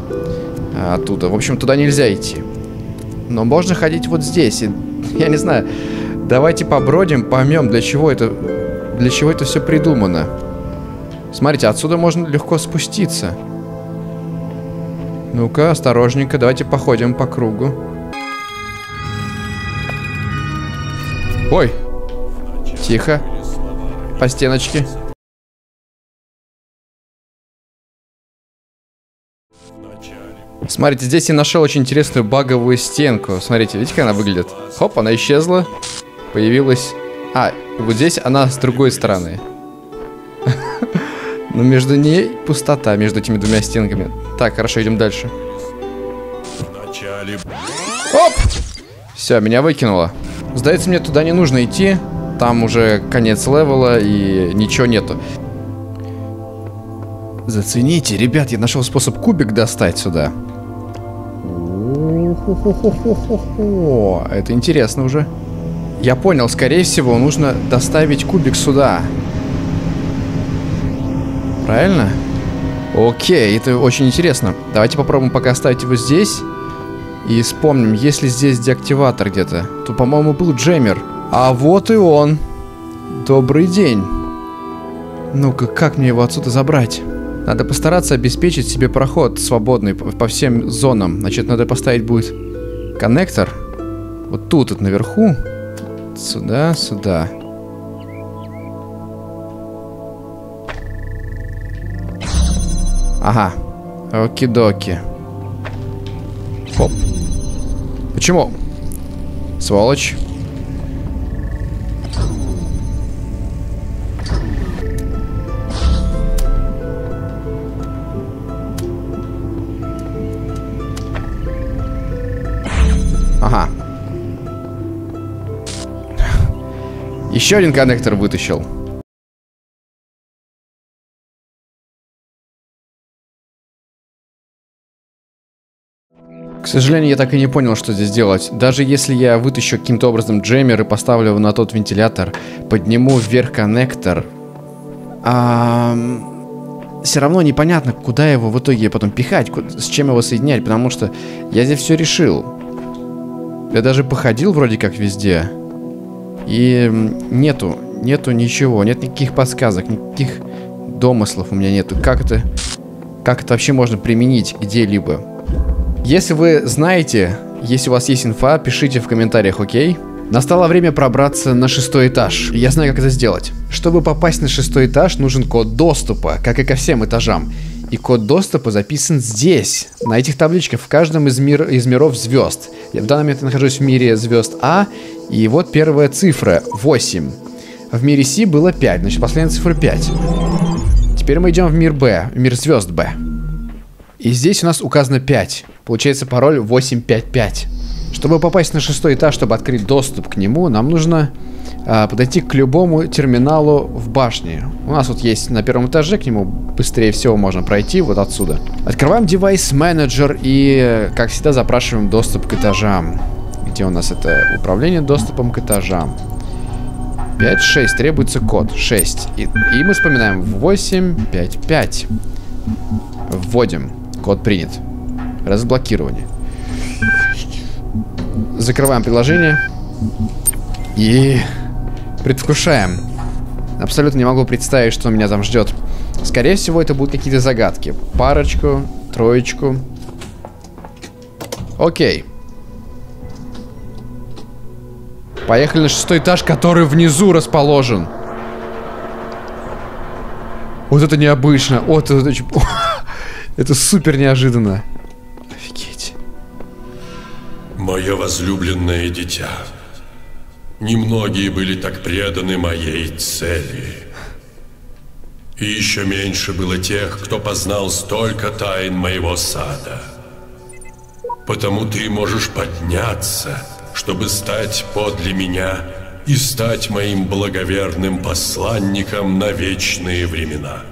оттуда. В общем, туда нельзя идти. Но можно ходить вот здесь. И, я не знаю. Давайте побродим, поймем, для чего это... Для чего это все придумано. Смотрите, отсюда можно легко спуститься. Ну-ка, осторожненько. Давайте походим по кругу. Ой! Тихо. По стеночке. Смотрите, здесь я нашел очень интересную баговую стенку. Смотрите, видите, как она выглядит? Хоп, она исчезла. Появилась... А, вот здесь она с другой стороны. Но между ней пустота, между этими двумя стенками. Так, хорошо, идем дальше. Оп! Все, меня выкинуло. Сдается мне, туда не нужно идти. Там уже конец левела и ничего нету. Зацените, ребят, я нашел способ кубик достать сюда. Это интересно уже. Я понял, скорее всего, нужно доставить кубик сюда. Правильно? Окей, это очень интересно. Давайте попробуем пока оставить его здесь. И вспомним, есть ли здесь деактиватор где-то. То, по-моему, был джеммер. А вот и он. Добрый день. Ну-ка, как мне его отсюда забрать? Надо постараться обеспечить себе проход свободный по всем зонам. Значит, надо поставить будет коннектор. Вот тут, вот наверху. Сюда, сюда. Ага. Оки-доки. Хоп. Почему? Сволочь. Ага. Еще один коннектор вытащил. К сожалению, я так и не понял, что здесь делать. Даже если я вытащу каким-то образом джеммер и поставлю его на тот вентилятор, подниму вверх коннектор, все равно непонятно, куда его в итоге потом пихать, с чем его соединять, потому что я здесь все решил. Я даже походил вроде как везде. И нету, нету ничего, нет никаких подсказок, никаких домыслов у меня нету. Как это, как это вообще можно применить где-либо? Если вы знаете, если у вас есть инфа, пишите в комментариях, окей? Настало время пробраться на шестой этаж. Я знаю, как это сделать. Чтобы попасть на шестой этаж, нужен код доступа, как и ко всем этажам. И код доступа записан здесь, на этих табличках, в каждом из, мир, из миров звезд. Я в данный момент нахожусь в мире звезд А, и вот первая цифра, восемь. В мире С было пять, значит, последняя цифра пять. Теперь мы идем в мир Б, в мир звезд Б. И здесь у нас указано пять. Получается пароль восемь пять пять. Чтобы попасть на шестой этаж, чтобы открыть доступ к нему, нам нужно э, подойти к любому терминалу в башне. У нас вот есть на первом этаже, к нему быстрее всего можно пройти вот отсюда. Открываем девайс-менеджер и, как всегда, запрашиваем доступ к этажам. Где у нас это управление доступом к этажам? пять шесть, требуется код шесть. И, и мы вспоминаем восемь пять пять. Вводим. Код принят. Разблокирование. Закрываем приложение и предвкушаем. Абсолютно не могу представить, что меня там ждет. Скорее всего, это будут какие-то загадки. Парочку, троечку. Окей. Поехали на шестой этаж, который внизу расположен. Вот это необычно. Вот это... Это супер неожиданно. Офигеть. Мое возлюбленное дитя. Немногие были так преданы моей цели. И еще меньше было тех, кто познал столько тайн моего сада. Потому ты можешь подняться, чтобы стать подле меня и стать моим благоверным посланником на вечные времена.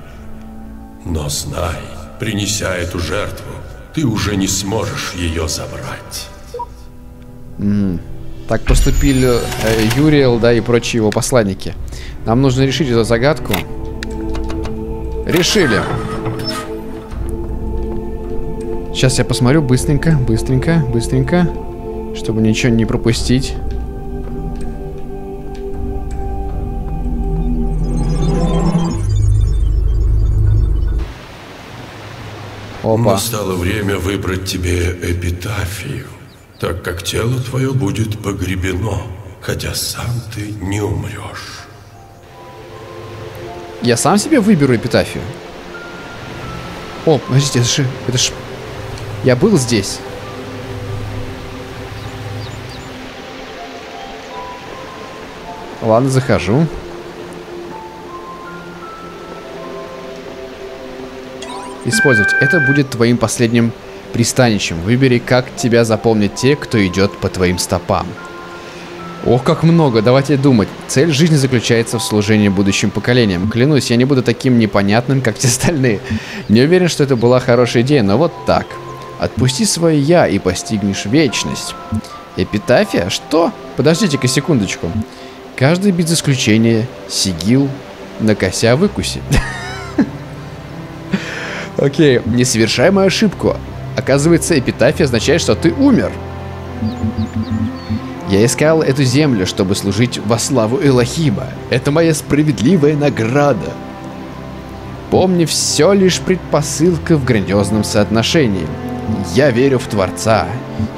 Но знай, принеся эту жертву, ты уже не сможешь ее забрать. Mm. Так поступили э, Юриел, да, и прочие его посланники. Нам нужно решить эту загадку. Решили. Сейчас я посмотрю быстренько, быстренько, быстренько, чтобы ничего не пропустить. Опа. Настало время выбрать тебе эпитафию, так как тело твое будет погребено, хотя сам ты не умрешь. Я сам себе выберу эпитафию? О, подождите, это же... Это ж... Я был здесь. Ладно, захожу. Использовать. Это будет твоим последним пристанищем. Выбери, как тебя запомнят те, кто идет по твоим стопам. Ох, как много, давайте думать. Цель жизни заключается в служении будущим поколениям. Клянусь, я не буду таким непонятным, как все остальные. Не уверен, что это была хорошая идея, но вот так. Отпусти свое «я» и постигнешь вечность. Эпитафия? Что? Подождите-ка секундочку. Каждый без исключения сигил на кося выкуси. Окей, не совершай мою ошибку. Оказывается, эпитафия означает, что ты умер. Я искал эту землю, чтобы служить во славу Элохима. Это моя справедливая награда. Помни, все лишь предпосылка в грандиозном соотношении. Я верю в Творца.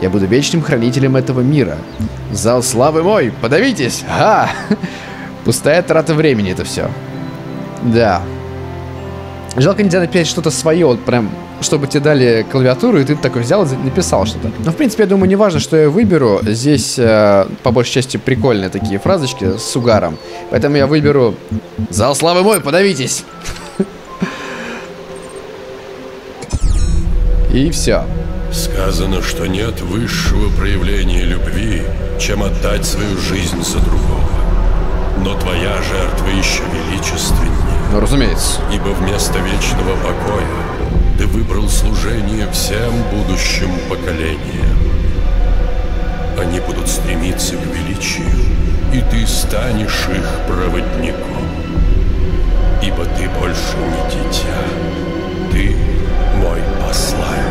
Я буду вечным хранителем этого мира. Зал славы мой, подавитесь! Ха! Пустая трата времени это все. Да. Жалко, нельзя написать что-то свое, вот прям, чтобы тебе дали клавиатуру, и ты такой взял и написал что-то. Но, в принципе, я думаю, не важно, что я выберу. Здесь, э, по большей части, прикольные такие фразочки с угаром. Поэтому я выберу... Зал славы мой, подавитесь! И все. Сказано, что нет высшего проявления любви, чем отдать свою жизнь за другого. Но твоя жертва еще величественнее. Ну, разумеется. Ибо вместо вечного покоя ты выбрал служение всем будущим поколениям. Они будут стремиться к величию, и ты станешь их проводником. Ибо ты больше не дитя. Ты мой посланник.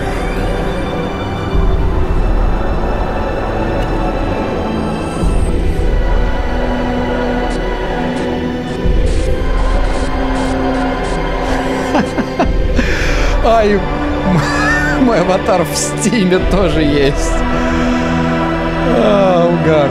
Ай, мой аватар в стиме тоже есть. А, угар.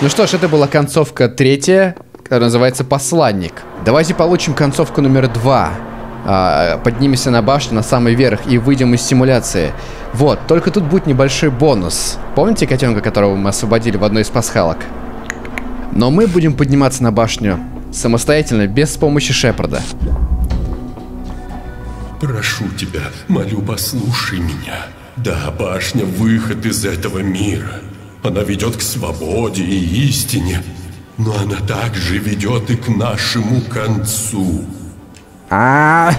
Ну что ж, это была концовка третья, которая называется «Посланник». Давайте получим концовку номер два. Поднимемся на башню, на самый верх, и выйдем из симуляции. Вот, только тут будет небольшой бонус. Помните котенка, которого мы освободили в одной из пасхалок? Но мы будем подниматься на башню самостоятельно, без помощи Шепарда. Прошу тебя, молю, послушай меня. Да, башня — выход из этого мира. Она ведет к свободе и истине, но она также ведет и к нашему концу. А-а-а.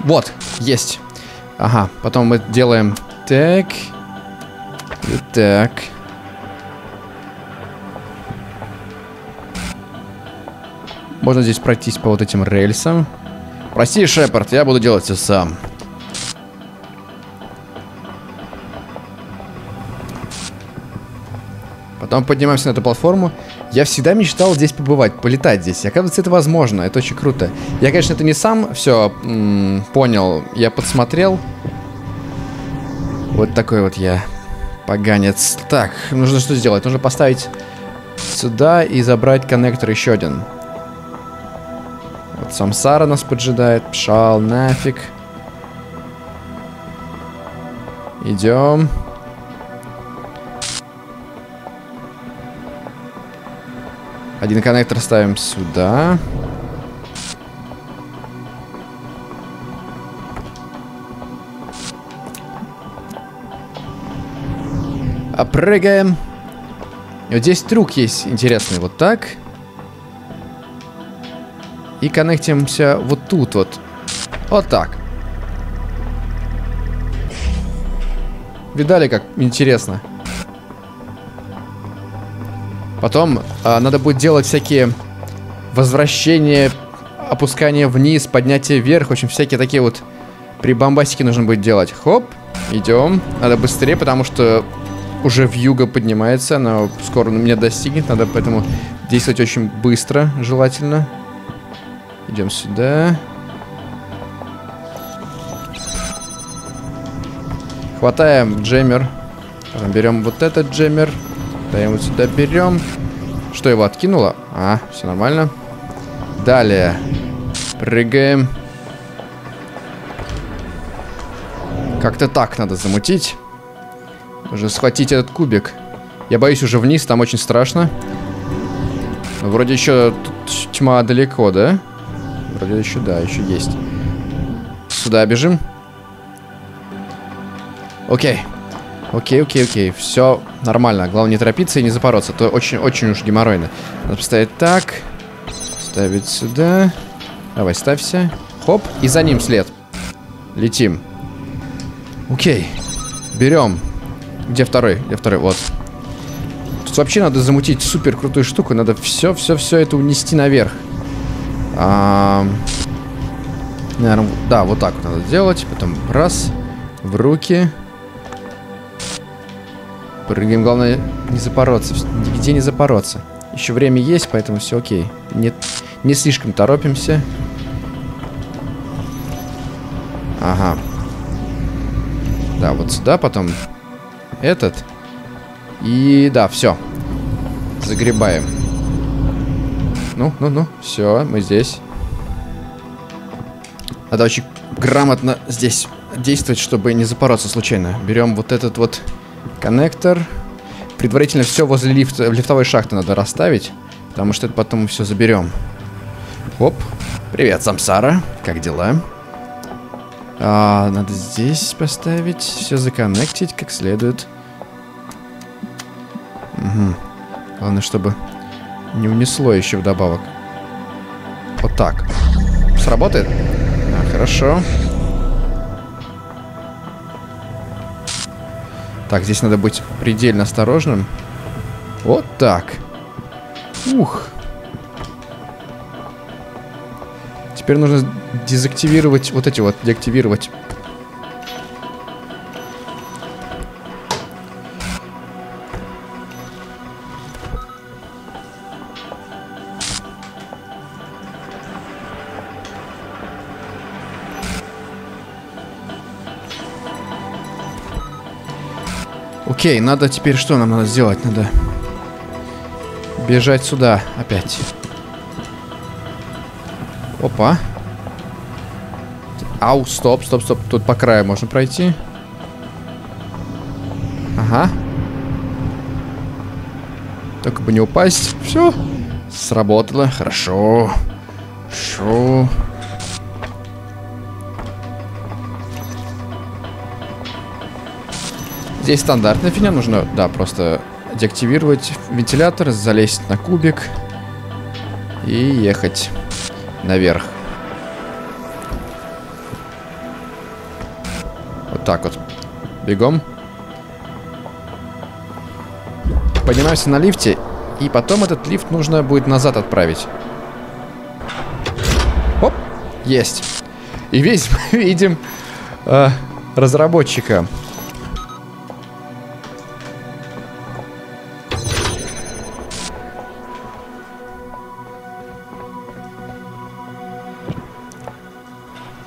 Вот, есть. Ага, потом мы делаем так. И так. Можно здесь пройтись по вот этим рельсам. Прости, Шепард, я буду делать все сам. Потом поднимаемся на эту платформу. Я всегда мечтал здесь побывать, полетать здесь. Оказывается, это возможно, это очень круто. Я, конечно, это не сам все понял, я подсмотрел. Вот такой вот я поганец. Так, нужно что сделать? Нужно поставить сюда и забрать коннектор еще один. Вот Самсара нас поджидает. Пшал нафиг. Идем. Один коннектор ставим сюда. Опрыгаем. И вот здесь трюк есть интересный. Вот так. И коннектимся вот тут вот. Вот так. Видали, как интересно? Потом а, надо будет делать всякие возвращения, опускания вниз, поднятие вверх. В общем, всякие такие вот прибамбасики нужно будет делать. Хоп, идем. Надо быстрее, потому что уже вьюга поднимается. Она скоро меня достигнет. Надо поэтому действовать очень быстро, желательно. Идем сюда. Хватаем джеммер. Потом берем вот этот джеммер. Даем вот сюда, берем. Что, его откинуло? А, все нормально. Далее. Прыгаем. Как-то так надо замутить. Уже схватить этот кубик. Я боюсь уже вниз, там очень страшно. Вроде еще тьма далеко, да? Вроде еще, да, еще есть. Сюда бежим. Окей. Окей, окей, окей. Все нормально. Главное не торопиться и не запороться. То очень-очень уж геморройно. Надо поставить так. Ставить сюда. Давай, ставься. Хоп. И за ним след. Летим. Окей. Берем. Где второй? Где второй? Вот. Тут вообще надо замутить супер крутую штуку. Надо все-все-все это унести наверх. А... Наверное, да, вот так вот надо делать. Потом раз. В руки. Прыгаем. Главное не запороться. Нигде не запороться. Еще время есть, поэтому все окей. Не, не слишком торопимся. Ага. Да, вот сюда потом. Этот. И да, все. Загребаем. Ну, ну, ну. Все, мы здесь. Надо очень грамотно здесь действовать, чтобы не запороться случайно. Берем вот этот вот коннектор. Предварительно все возле лифта, лифтовой шахты надо расставить. Потому что это потом мы все заберем. Оп. Привет, Самсара. Как дела? А, надо здесь поставить. Все законнектить как следует. Угу. Главное, чтобы не унесло еще вдобавок. Вот так. Сработает? А, хорошо. Так, здесь надо быть предельно осторожным. Вот так. Ух. Теперь нужно дезактивировать вот эти вот, деактивировать. Окей, надо теперь что нам надо сделать? Надо бежать сюда опять. Опа. Ау, стоп, стоп, стоп. Тут по краю можно пройти. Ага. Только бы не упасть. Все. Сработало. Хорошо. Хорошо. Здесь стандартная фигня, нужно, да, просто деактивировать вентилятор, залезть на кубик и ехать наверх. Вот так вот. Бегом. Поднимаемся на лифте, и потом этот лифт нужно будет назад отправить. Оп, есть. И весь мы видим э, разработчика.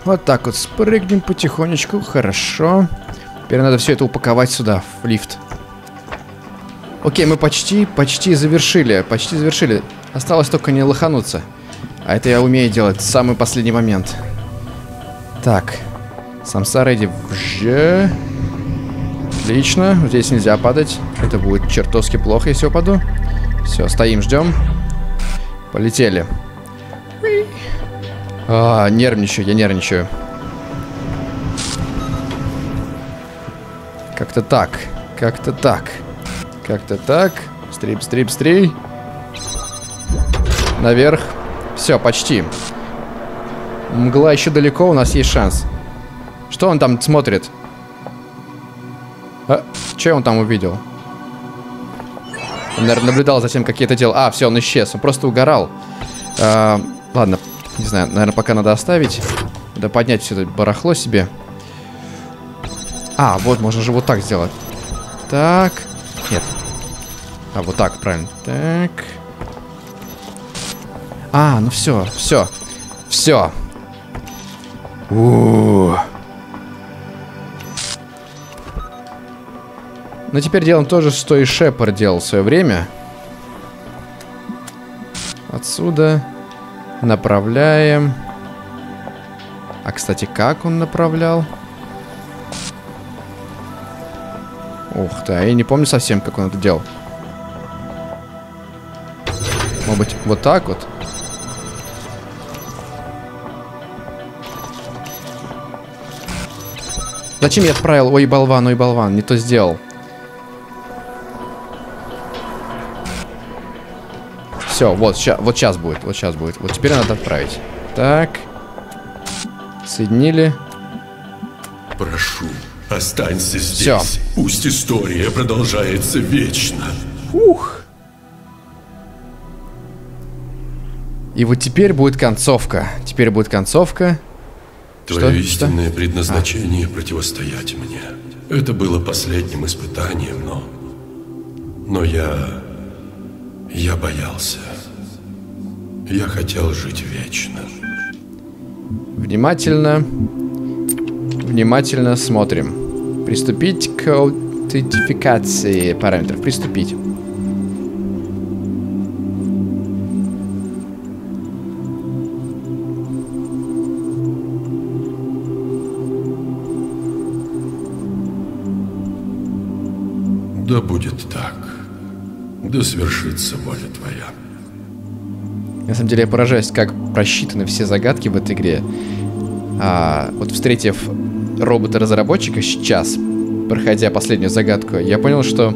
Вот так вот спрыгнем потихонечку. Хорошо. Теперь надо все это упаковать сюда, в лифт. Окей, мы почти, почти завершили. Почти завершили. Осталось только не лохануться. А это я умею делать в самый последний момент. Так. Самсара, иди в... Отлично. Здесь нельзя падать. Это будет чертовски плохо, если упаду. Все, стоим, ждем. Полетели. А, нервничаю, я нервничаю. Как-то так, как-то так, как-то так. Стрип, стрип, стрип. Наверх. Все, почти. Мгла еще далеко, у нас есть шанс. Что он там смотрит? А, что он там увидел? Он, наверное, наблюдал за тем, как я это делал. А, все, он исчез, он просто угорал. А, ладно. Не знаю, наверное, пока надо оставить. Да поднять все это барахло себе. А, вот, можно же вот так сделать. Так. Нет. А, вот так, правильно. Так. А, ну все, все. Все. У-у-у. Ну, теперь делаем то же, что и Шепард делал в свое время. Отсюда... Направляем. А, кстати, как он направлял? Ух ты, а я не помню совсем, как он это делал. Может быть, вот так вот? Зачем я отправил? Ой, болван, ой, болван. Не то сделал. Все, вот, ща, вот сейчас будет, вот сейчас будет. Вот теперь надо отправить. Так. Соединили. Прошу, останься здесь. Все. Пусть история продолжается вечно. Ух. И вот теперь будет концовка. Теперь будет концовка. Твое что? истинное что? предназначение а. противостоять мне. Это было последним испытанием, но... Но я... Я боялся. Я хотел жить вечно. Внимательно. Внимательно смотрим. Приступить к аутентификации параметров. Приступить. Да будет так. Да свершится воля твоя. На самом деле я поражаюсь, как просчитаны все загадки в этой игре. А, вот встретив робота-разработчика сейчас, проходя последнюю загадку, я понял, что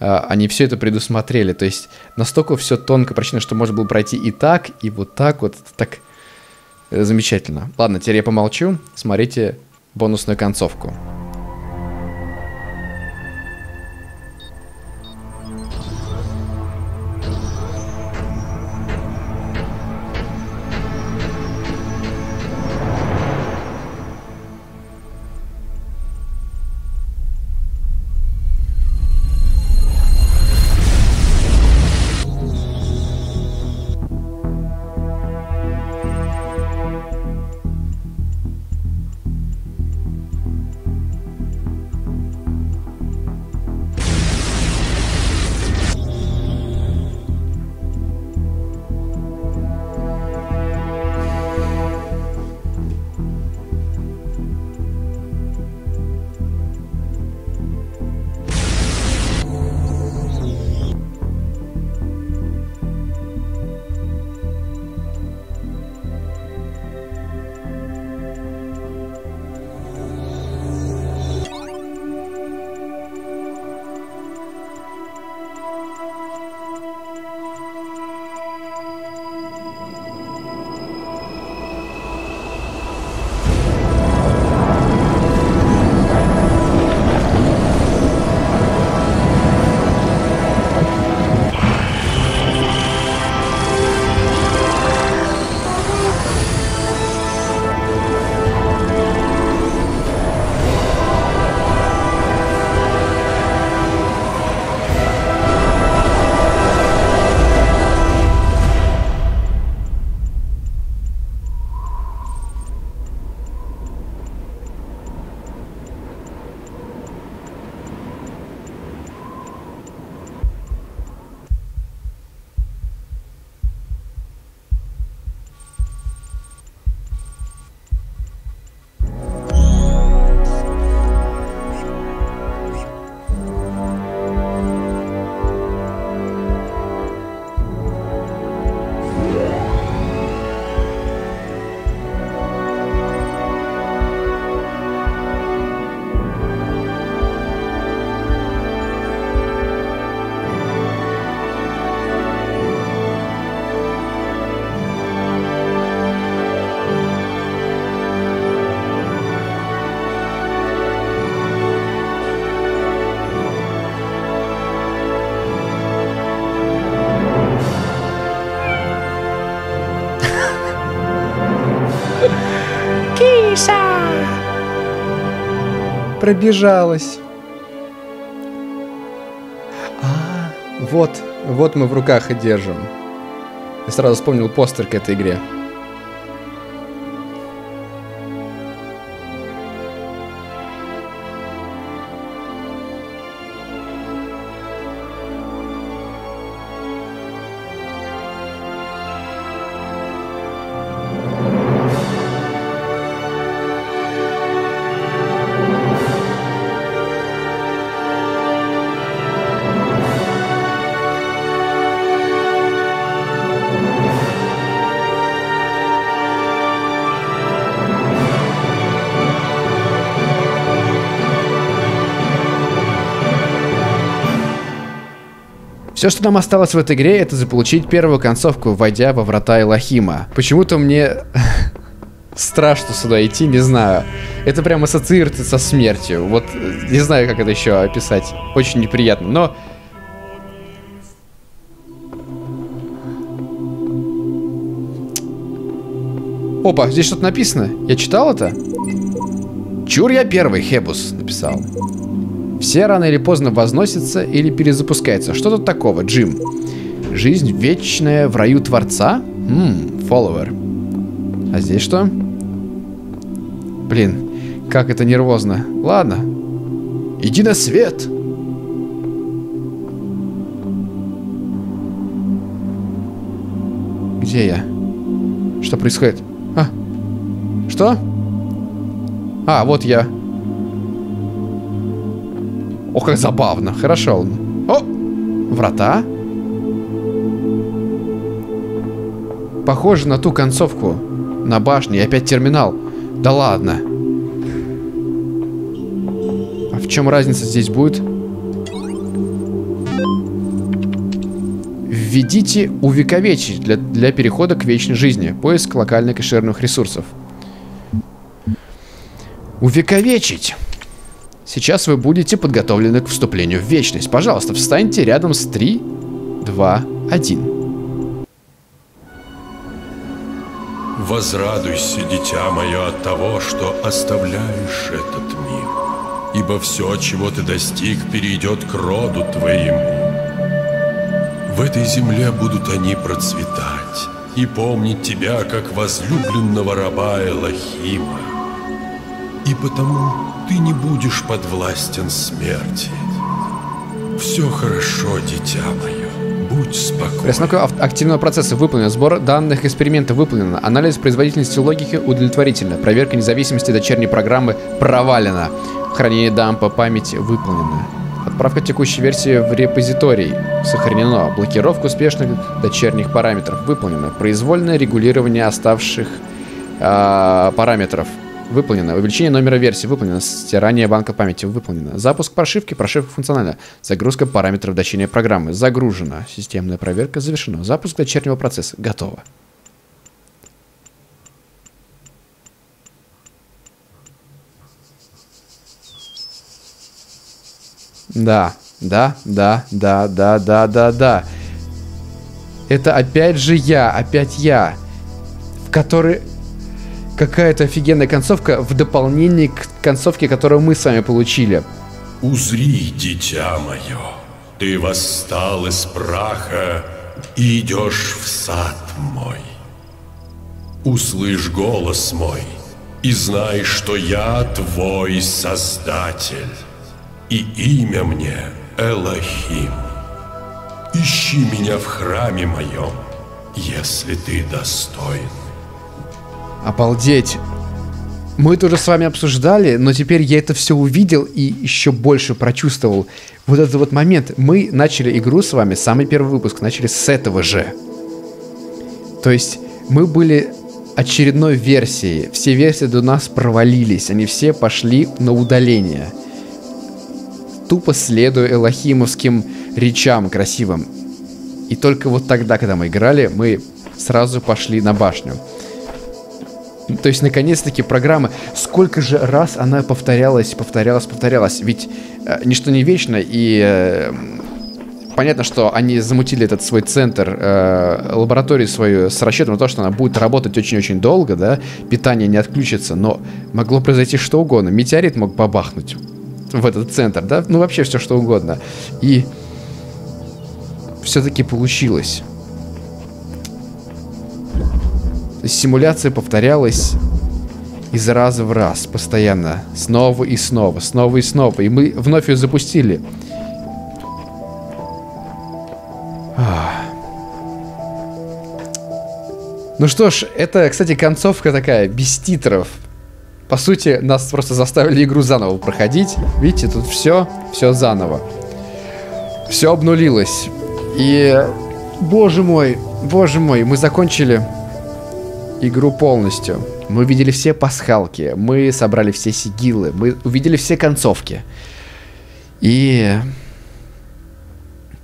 а, они все это предусмотрели. То есть настолько все тонко просчитано, что можно было пройти и так, и вот так вот. Это так замечательно. Ладно, теперь я помолчу. Смотрите бонусную концовку. Пробежалась. А, вот, вот мы в руках и держим. Я сразу вспомнил постер к этой игре. Все, что нам осталось в этой игре, это заполучить первую концовку, войдя во врата Элохима. Почему-то мне страшно сюда идти, не знаю. Это прям ассоциируется со смертью. Вот не знаю, как это еще описать. Очень неприятно, но... Опа, здесь что-то написано. Я читал это? Чур я первый, Хебус написал. Все рано или поздно возносятся или перезапускаются. Что тут такого, Джим? Жизнь вечная в раю Творца? Ммм, фолловер. А здесь что? Блин, как это нервозно. Ладно. Иди на свет. Где я? Что происходит? А? Что? А, вот я. О, как забавно. Хорошо. О! Врата. Похоже на ту концовку. На башне. И опять терминал. Да ладно. А в чем разница здесь будет? Введите увековечить для, для перехода к вечной жизни. Поиск локальных кэшерных ресурсов. Увековечить. Сейчас вы будете подготовлены к вступлению в вечность. Пожалуйста, встаньте рядом с три, два, один. Возрадуйся, дитя мое, от того, что оставляешь этот мир. Ибо все, чего ты достиг, перейдет к роду твоему. В этой земле будут они процветать и помнить тебя, как возлюбленного раба Элохима. И потому ты не будешь подвластен смерти. Все хорошо, дитя мое. Будь спокоен. Расстановка активного процесса выполнена. Сбор данных эксперимента выполнена. Анализ производительности логики удовлетворительно. Проверка независимости дочерней программы провалена. Хранение дампа памяти выполнено. Отправка текущей версии в репозиторий сохранено. Блокировка успешных дочерних параметров выполнена. Произвольное регулирование оставших э, параметров. Выполнено. Увеличение номера версии. Выполнено. Стирание банка памяти. Выполнено. Запуск прошивки. Прошивка функциональна. Загрузка параметров дочерней программы. Загружена. Системная проверка завершена. Запуск дочернего процесса. Готово. Да. Да. Да. Да. Да. Да. Да. Да. Это опять же я. Опять я. В который... Какая-то офигенная концовка в дополнение к концовке, которую мы с вами получили. Узри, дитя мое, ты восстал из праха и идешь в сад мой. Услышь голос мой и знай, что я твой создатель, и имя мне Элохим. Ищи меня в храме моем, если ты достоин. Обалдеть. Мы это уже с вами обсуждали, но теперь я это все увидел и еще больше прочувствовал. Вот этот вот момент. Мы начали игру с вами, самый первый выпуск, начали с этого же. То есть мы были очередной версией. Все версии до нас провалились. Они все пошли на удаление. Тупо следуя элохимовским речам красивым. И только вот тогда, когда мы играли, мы сразу пошли на башню. То есть, наконец-таки, программа, сколько же раз она повторялась, повторялась, повторялась. Ведь э, ничто не вечно, и э, понятно, что они замутили этот свой центр, э, лабораторию свою с расчетом на то, что она будет работать очень-очень долго, да, питание не отключится, но могло произойти что угодно. Метеорит мог бабахнуть в этот центр, да, ну вообще все что угодно. И все-таки получилось. Симуляция повторялась из раза в раз, постоянно, снова и снова, снова и снова, и мы вновь ее запустили. Ну что ж, это, кстати, концовка такая, без титров. По сути, нас просто заставили игру заново проходить. Видите, тут все, все заново. Все обнулилось. И, боже мой, боже мой, мы закончили... игру полностью. Мы увидели все пасхалки, мы собрали все сигилы, мы увидели все концовки. И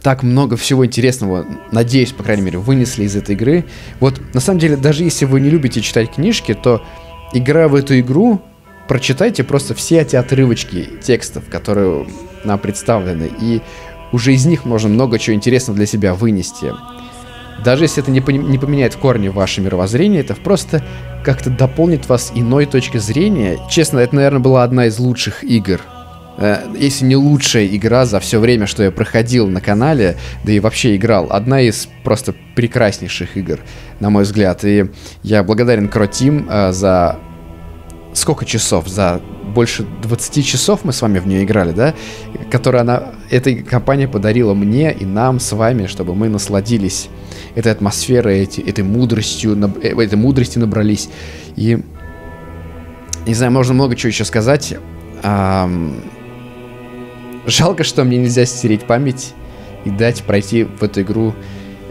так много всего интересного, надеюсь, по крайней мере, вынесли из этой игры. Вот, на самом деле, даже если вы не любите читать книжки, то, играя в эту игру, прочитайте просто все эти отрывочки текстов, которые нам представлены, и уже из них можно много чего интересного для себя вынести. Даже если это не поменяет в корне ваше мировоззрение, это просто как-то дополнит вас иной точки зрения. Честно, это, наверное, была одна из лучших игр. Если не лучшая игра за все время, что я проходил на канале, да и вообще играл. Одна из просто прекраснейших игр, на мой взгляд. И я благодарен Croteam за... Сколько часов? За больше двадцати часов мы с вами в нее играли, да? Которую она... Эта компания подарила мне и нам с вами, чтобы мы насладились этой атмосферой, эти, этой мудростью, этой мудрости набрались. И... Не знаю, можно много чего еще сказать. Жалко, что мне нельзя стереть память и дать пройти в эту игру,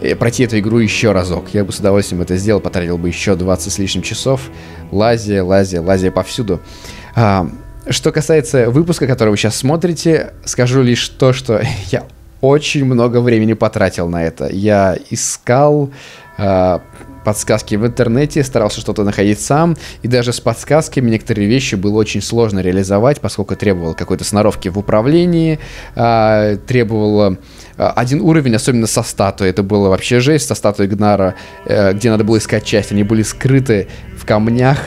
э, пройти эту игру еще разок. Я бы с удовольствием это сделал, потратил бы еще двадцать с лишним часов. Лазия, лазия, лазия повсюду. А, что касается выпуска, который вы сейчас смотрите, скажу лишь то, что я очень много времени потратил на это. Я искал а, подсказки в интернете, старался что-то находить сам, и даже с подсказками некоторые вещи было очень сложно реализовать, поскольку требовало какой-то сноровки в управлении, а, требовало а, один уровень, особенно со статуей, это было вообще жесть, со статуей Гнаара, а, где надо было искать части, они были скрыты в камнях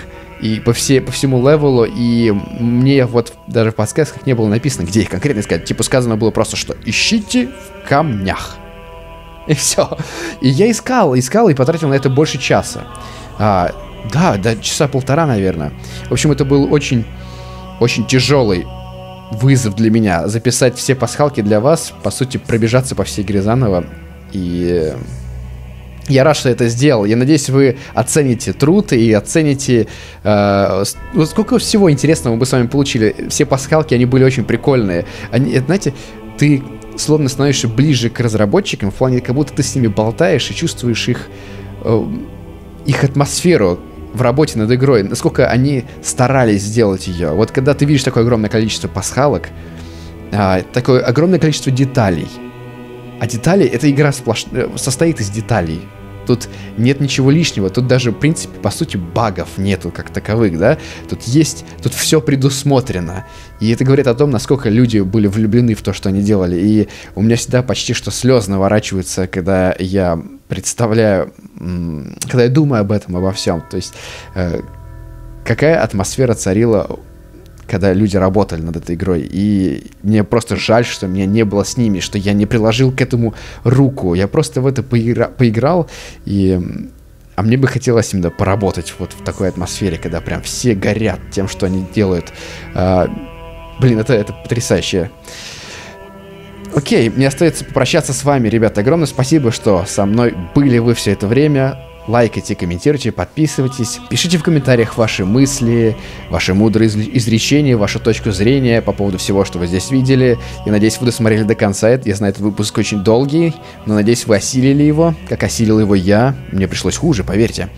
и по, все, по всему левелу, и мне вот даже в подсказках не было написано, где их конкретно искать, типа сказано было просто, что ищите в камнях. И все. И я искал, искал и потратил на это больше часа. А, да, да, часа полтора, наверное. В общем, это был очень, очень тяжелый вызов для меня. Записать все пасхалки для вас, по сути, пробежаться по всей игре заново. И я рад, что это сделал. Я надеюсь, вы оцените труд и оцените, э, сколько всего интересного мы с вами получили. Все пасхалки, они были очень прикольные. Они, знаете, ты... словно становишься ближе к разработчикам, в плане, как будто ты с ними болтаешь и чувствуешь их, э, их атмосферу в работе над игрой, насколько они старались сделать ее. Вот когда ты видишь такое огромное количество пасхалок, э, такое огромное количество деталей, а детали, эта игра сплош... состоит из деталей. Тут нет ничего лишнего, тут даже, в принципе, по сути, багов нету как таковых, да? Тут есть, тут все предусмотрено. И это говорит о том, насколько люди были влюблены в то, что они делали. И у меня всегда почти что слезы наворачиваются, когда я представляю, когда я думаю об этом, обо всем. То есть, какая атмосфера царила, когда люди работали над этой игрой. И мне просто жаль, что меня не было с ними, что я не приложил к этому руку. Я просто в это поигра поиграл, и... а мне бы хотелось именно поработать вот в такой атмосфере, когда прям все горят тем, что они делают. А, блин, это, это потрясающе. Окей, мне остается попрощаться с вами, ребята. Огромное спасибо, что со мной были вы все это время. Лайкайте, комментируйте, подписывайтесь. Пишите в комментариях ваши мысли, ваши мудрые изречения, вашу точку зрения по поводу всего, что вы здесь видели. Я надеюсь, вы досмотрели до конца. Я знаю, этот выпуск очень долгий, но надеюсь, вы осилили его, как осилил его я. Мне пришлось хуже, поверьте.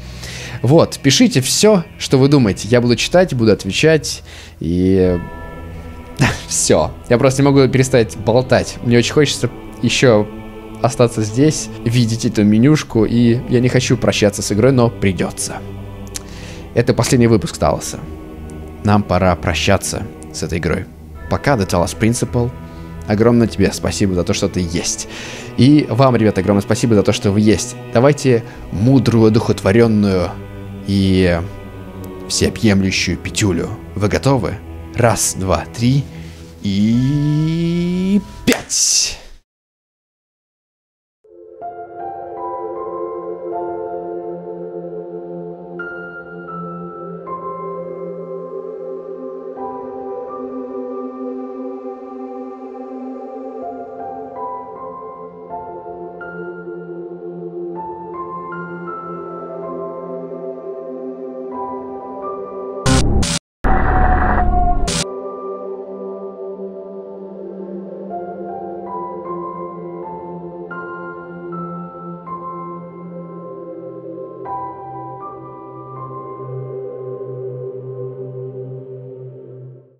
Вот, пишите все, что вы думаете. Я буду читать, буду отвечать и... Все. Я просто не могу перестать болтать. Мне очень хочется еще... остаться здесь, видеть эту менюшку, и я не хочу прощаться с игрой, но придется. Это последний выпуск Талоса. Нам пора прощаться с этой игрой. Пока, The Talos Principle. Огромное тебе спасибо за то, что ты есть. И вам, ребята, огромное спасибо за то, что вы есть. Давайте мудрую, одухотворенную и всеобъемлющую петюлю. Вы готовы? Раз, два, три и... пять!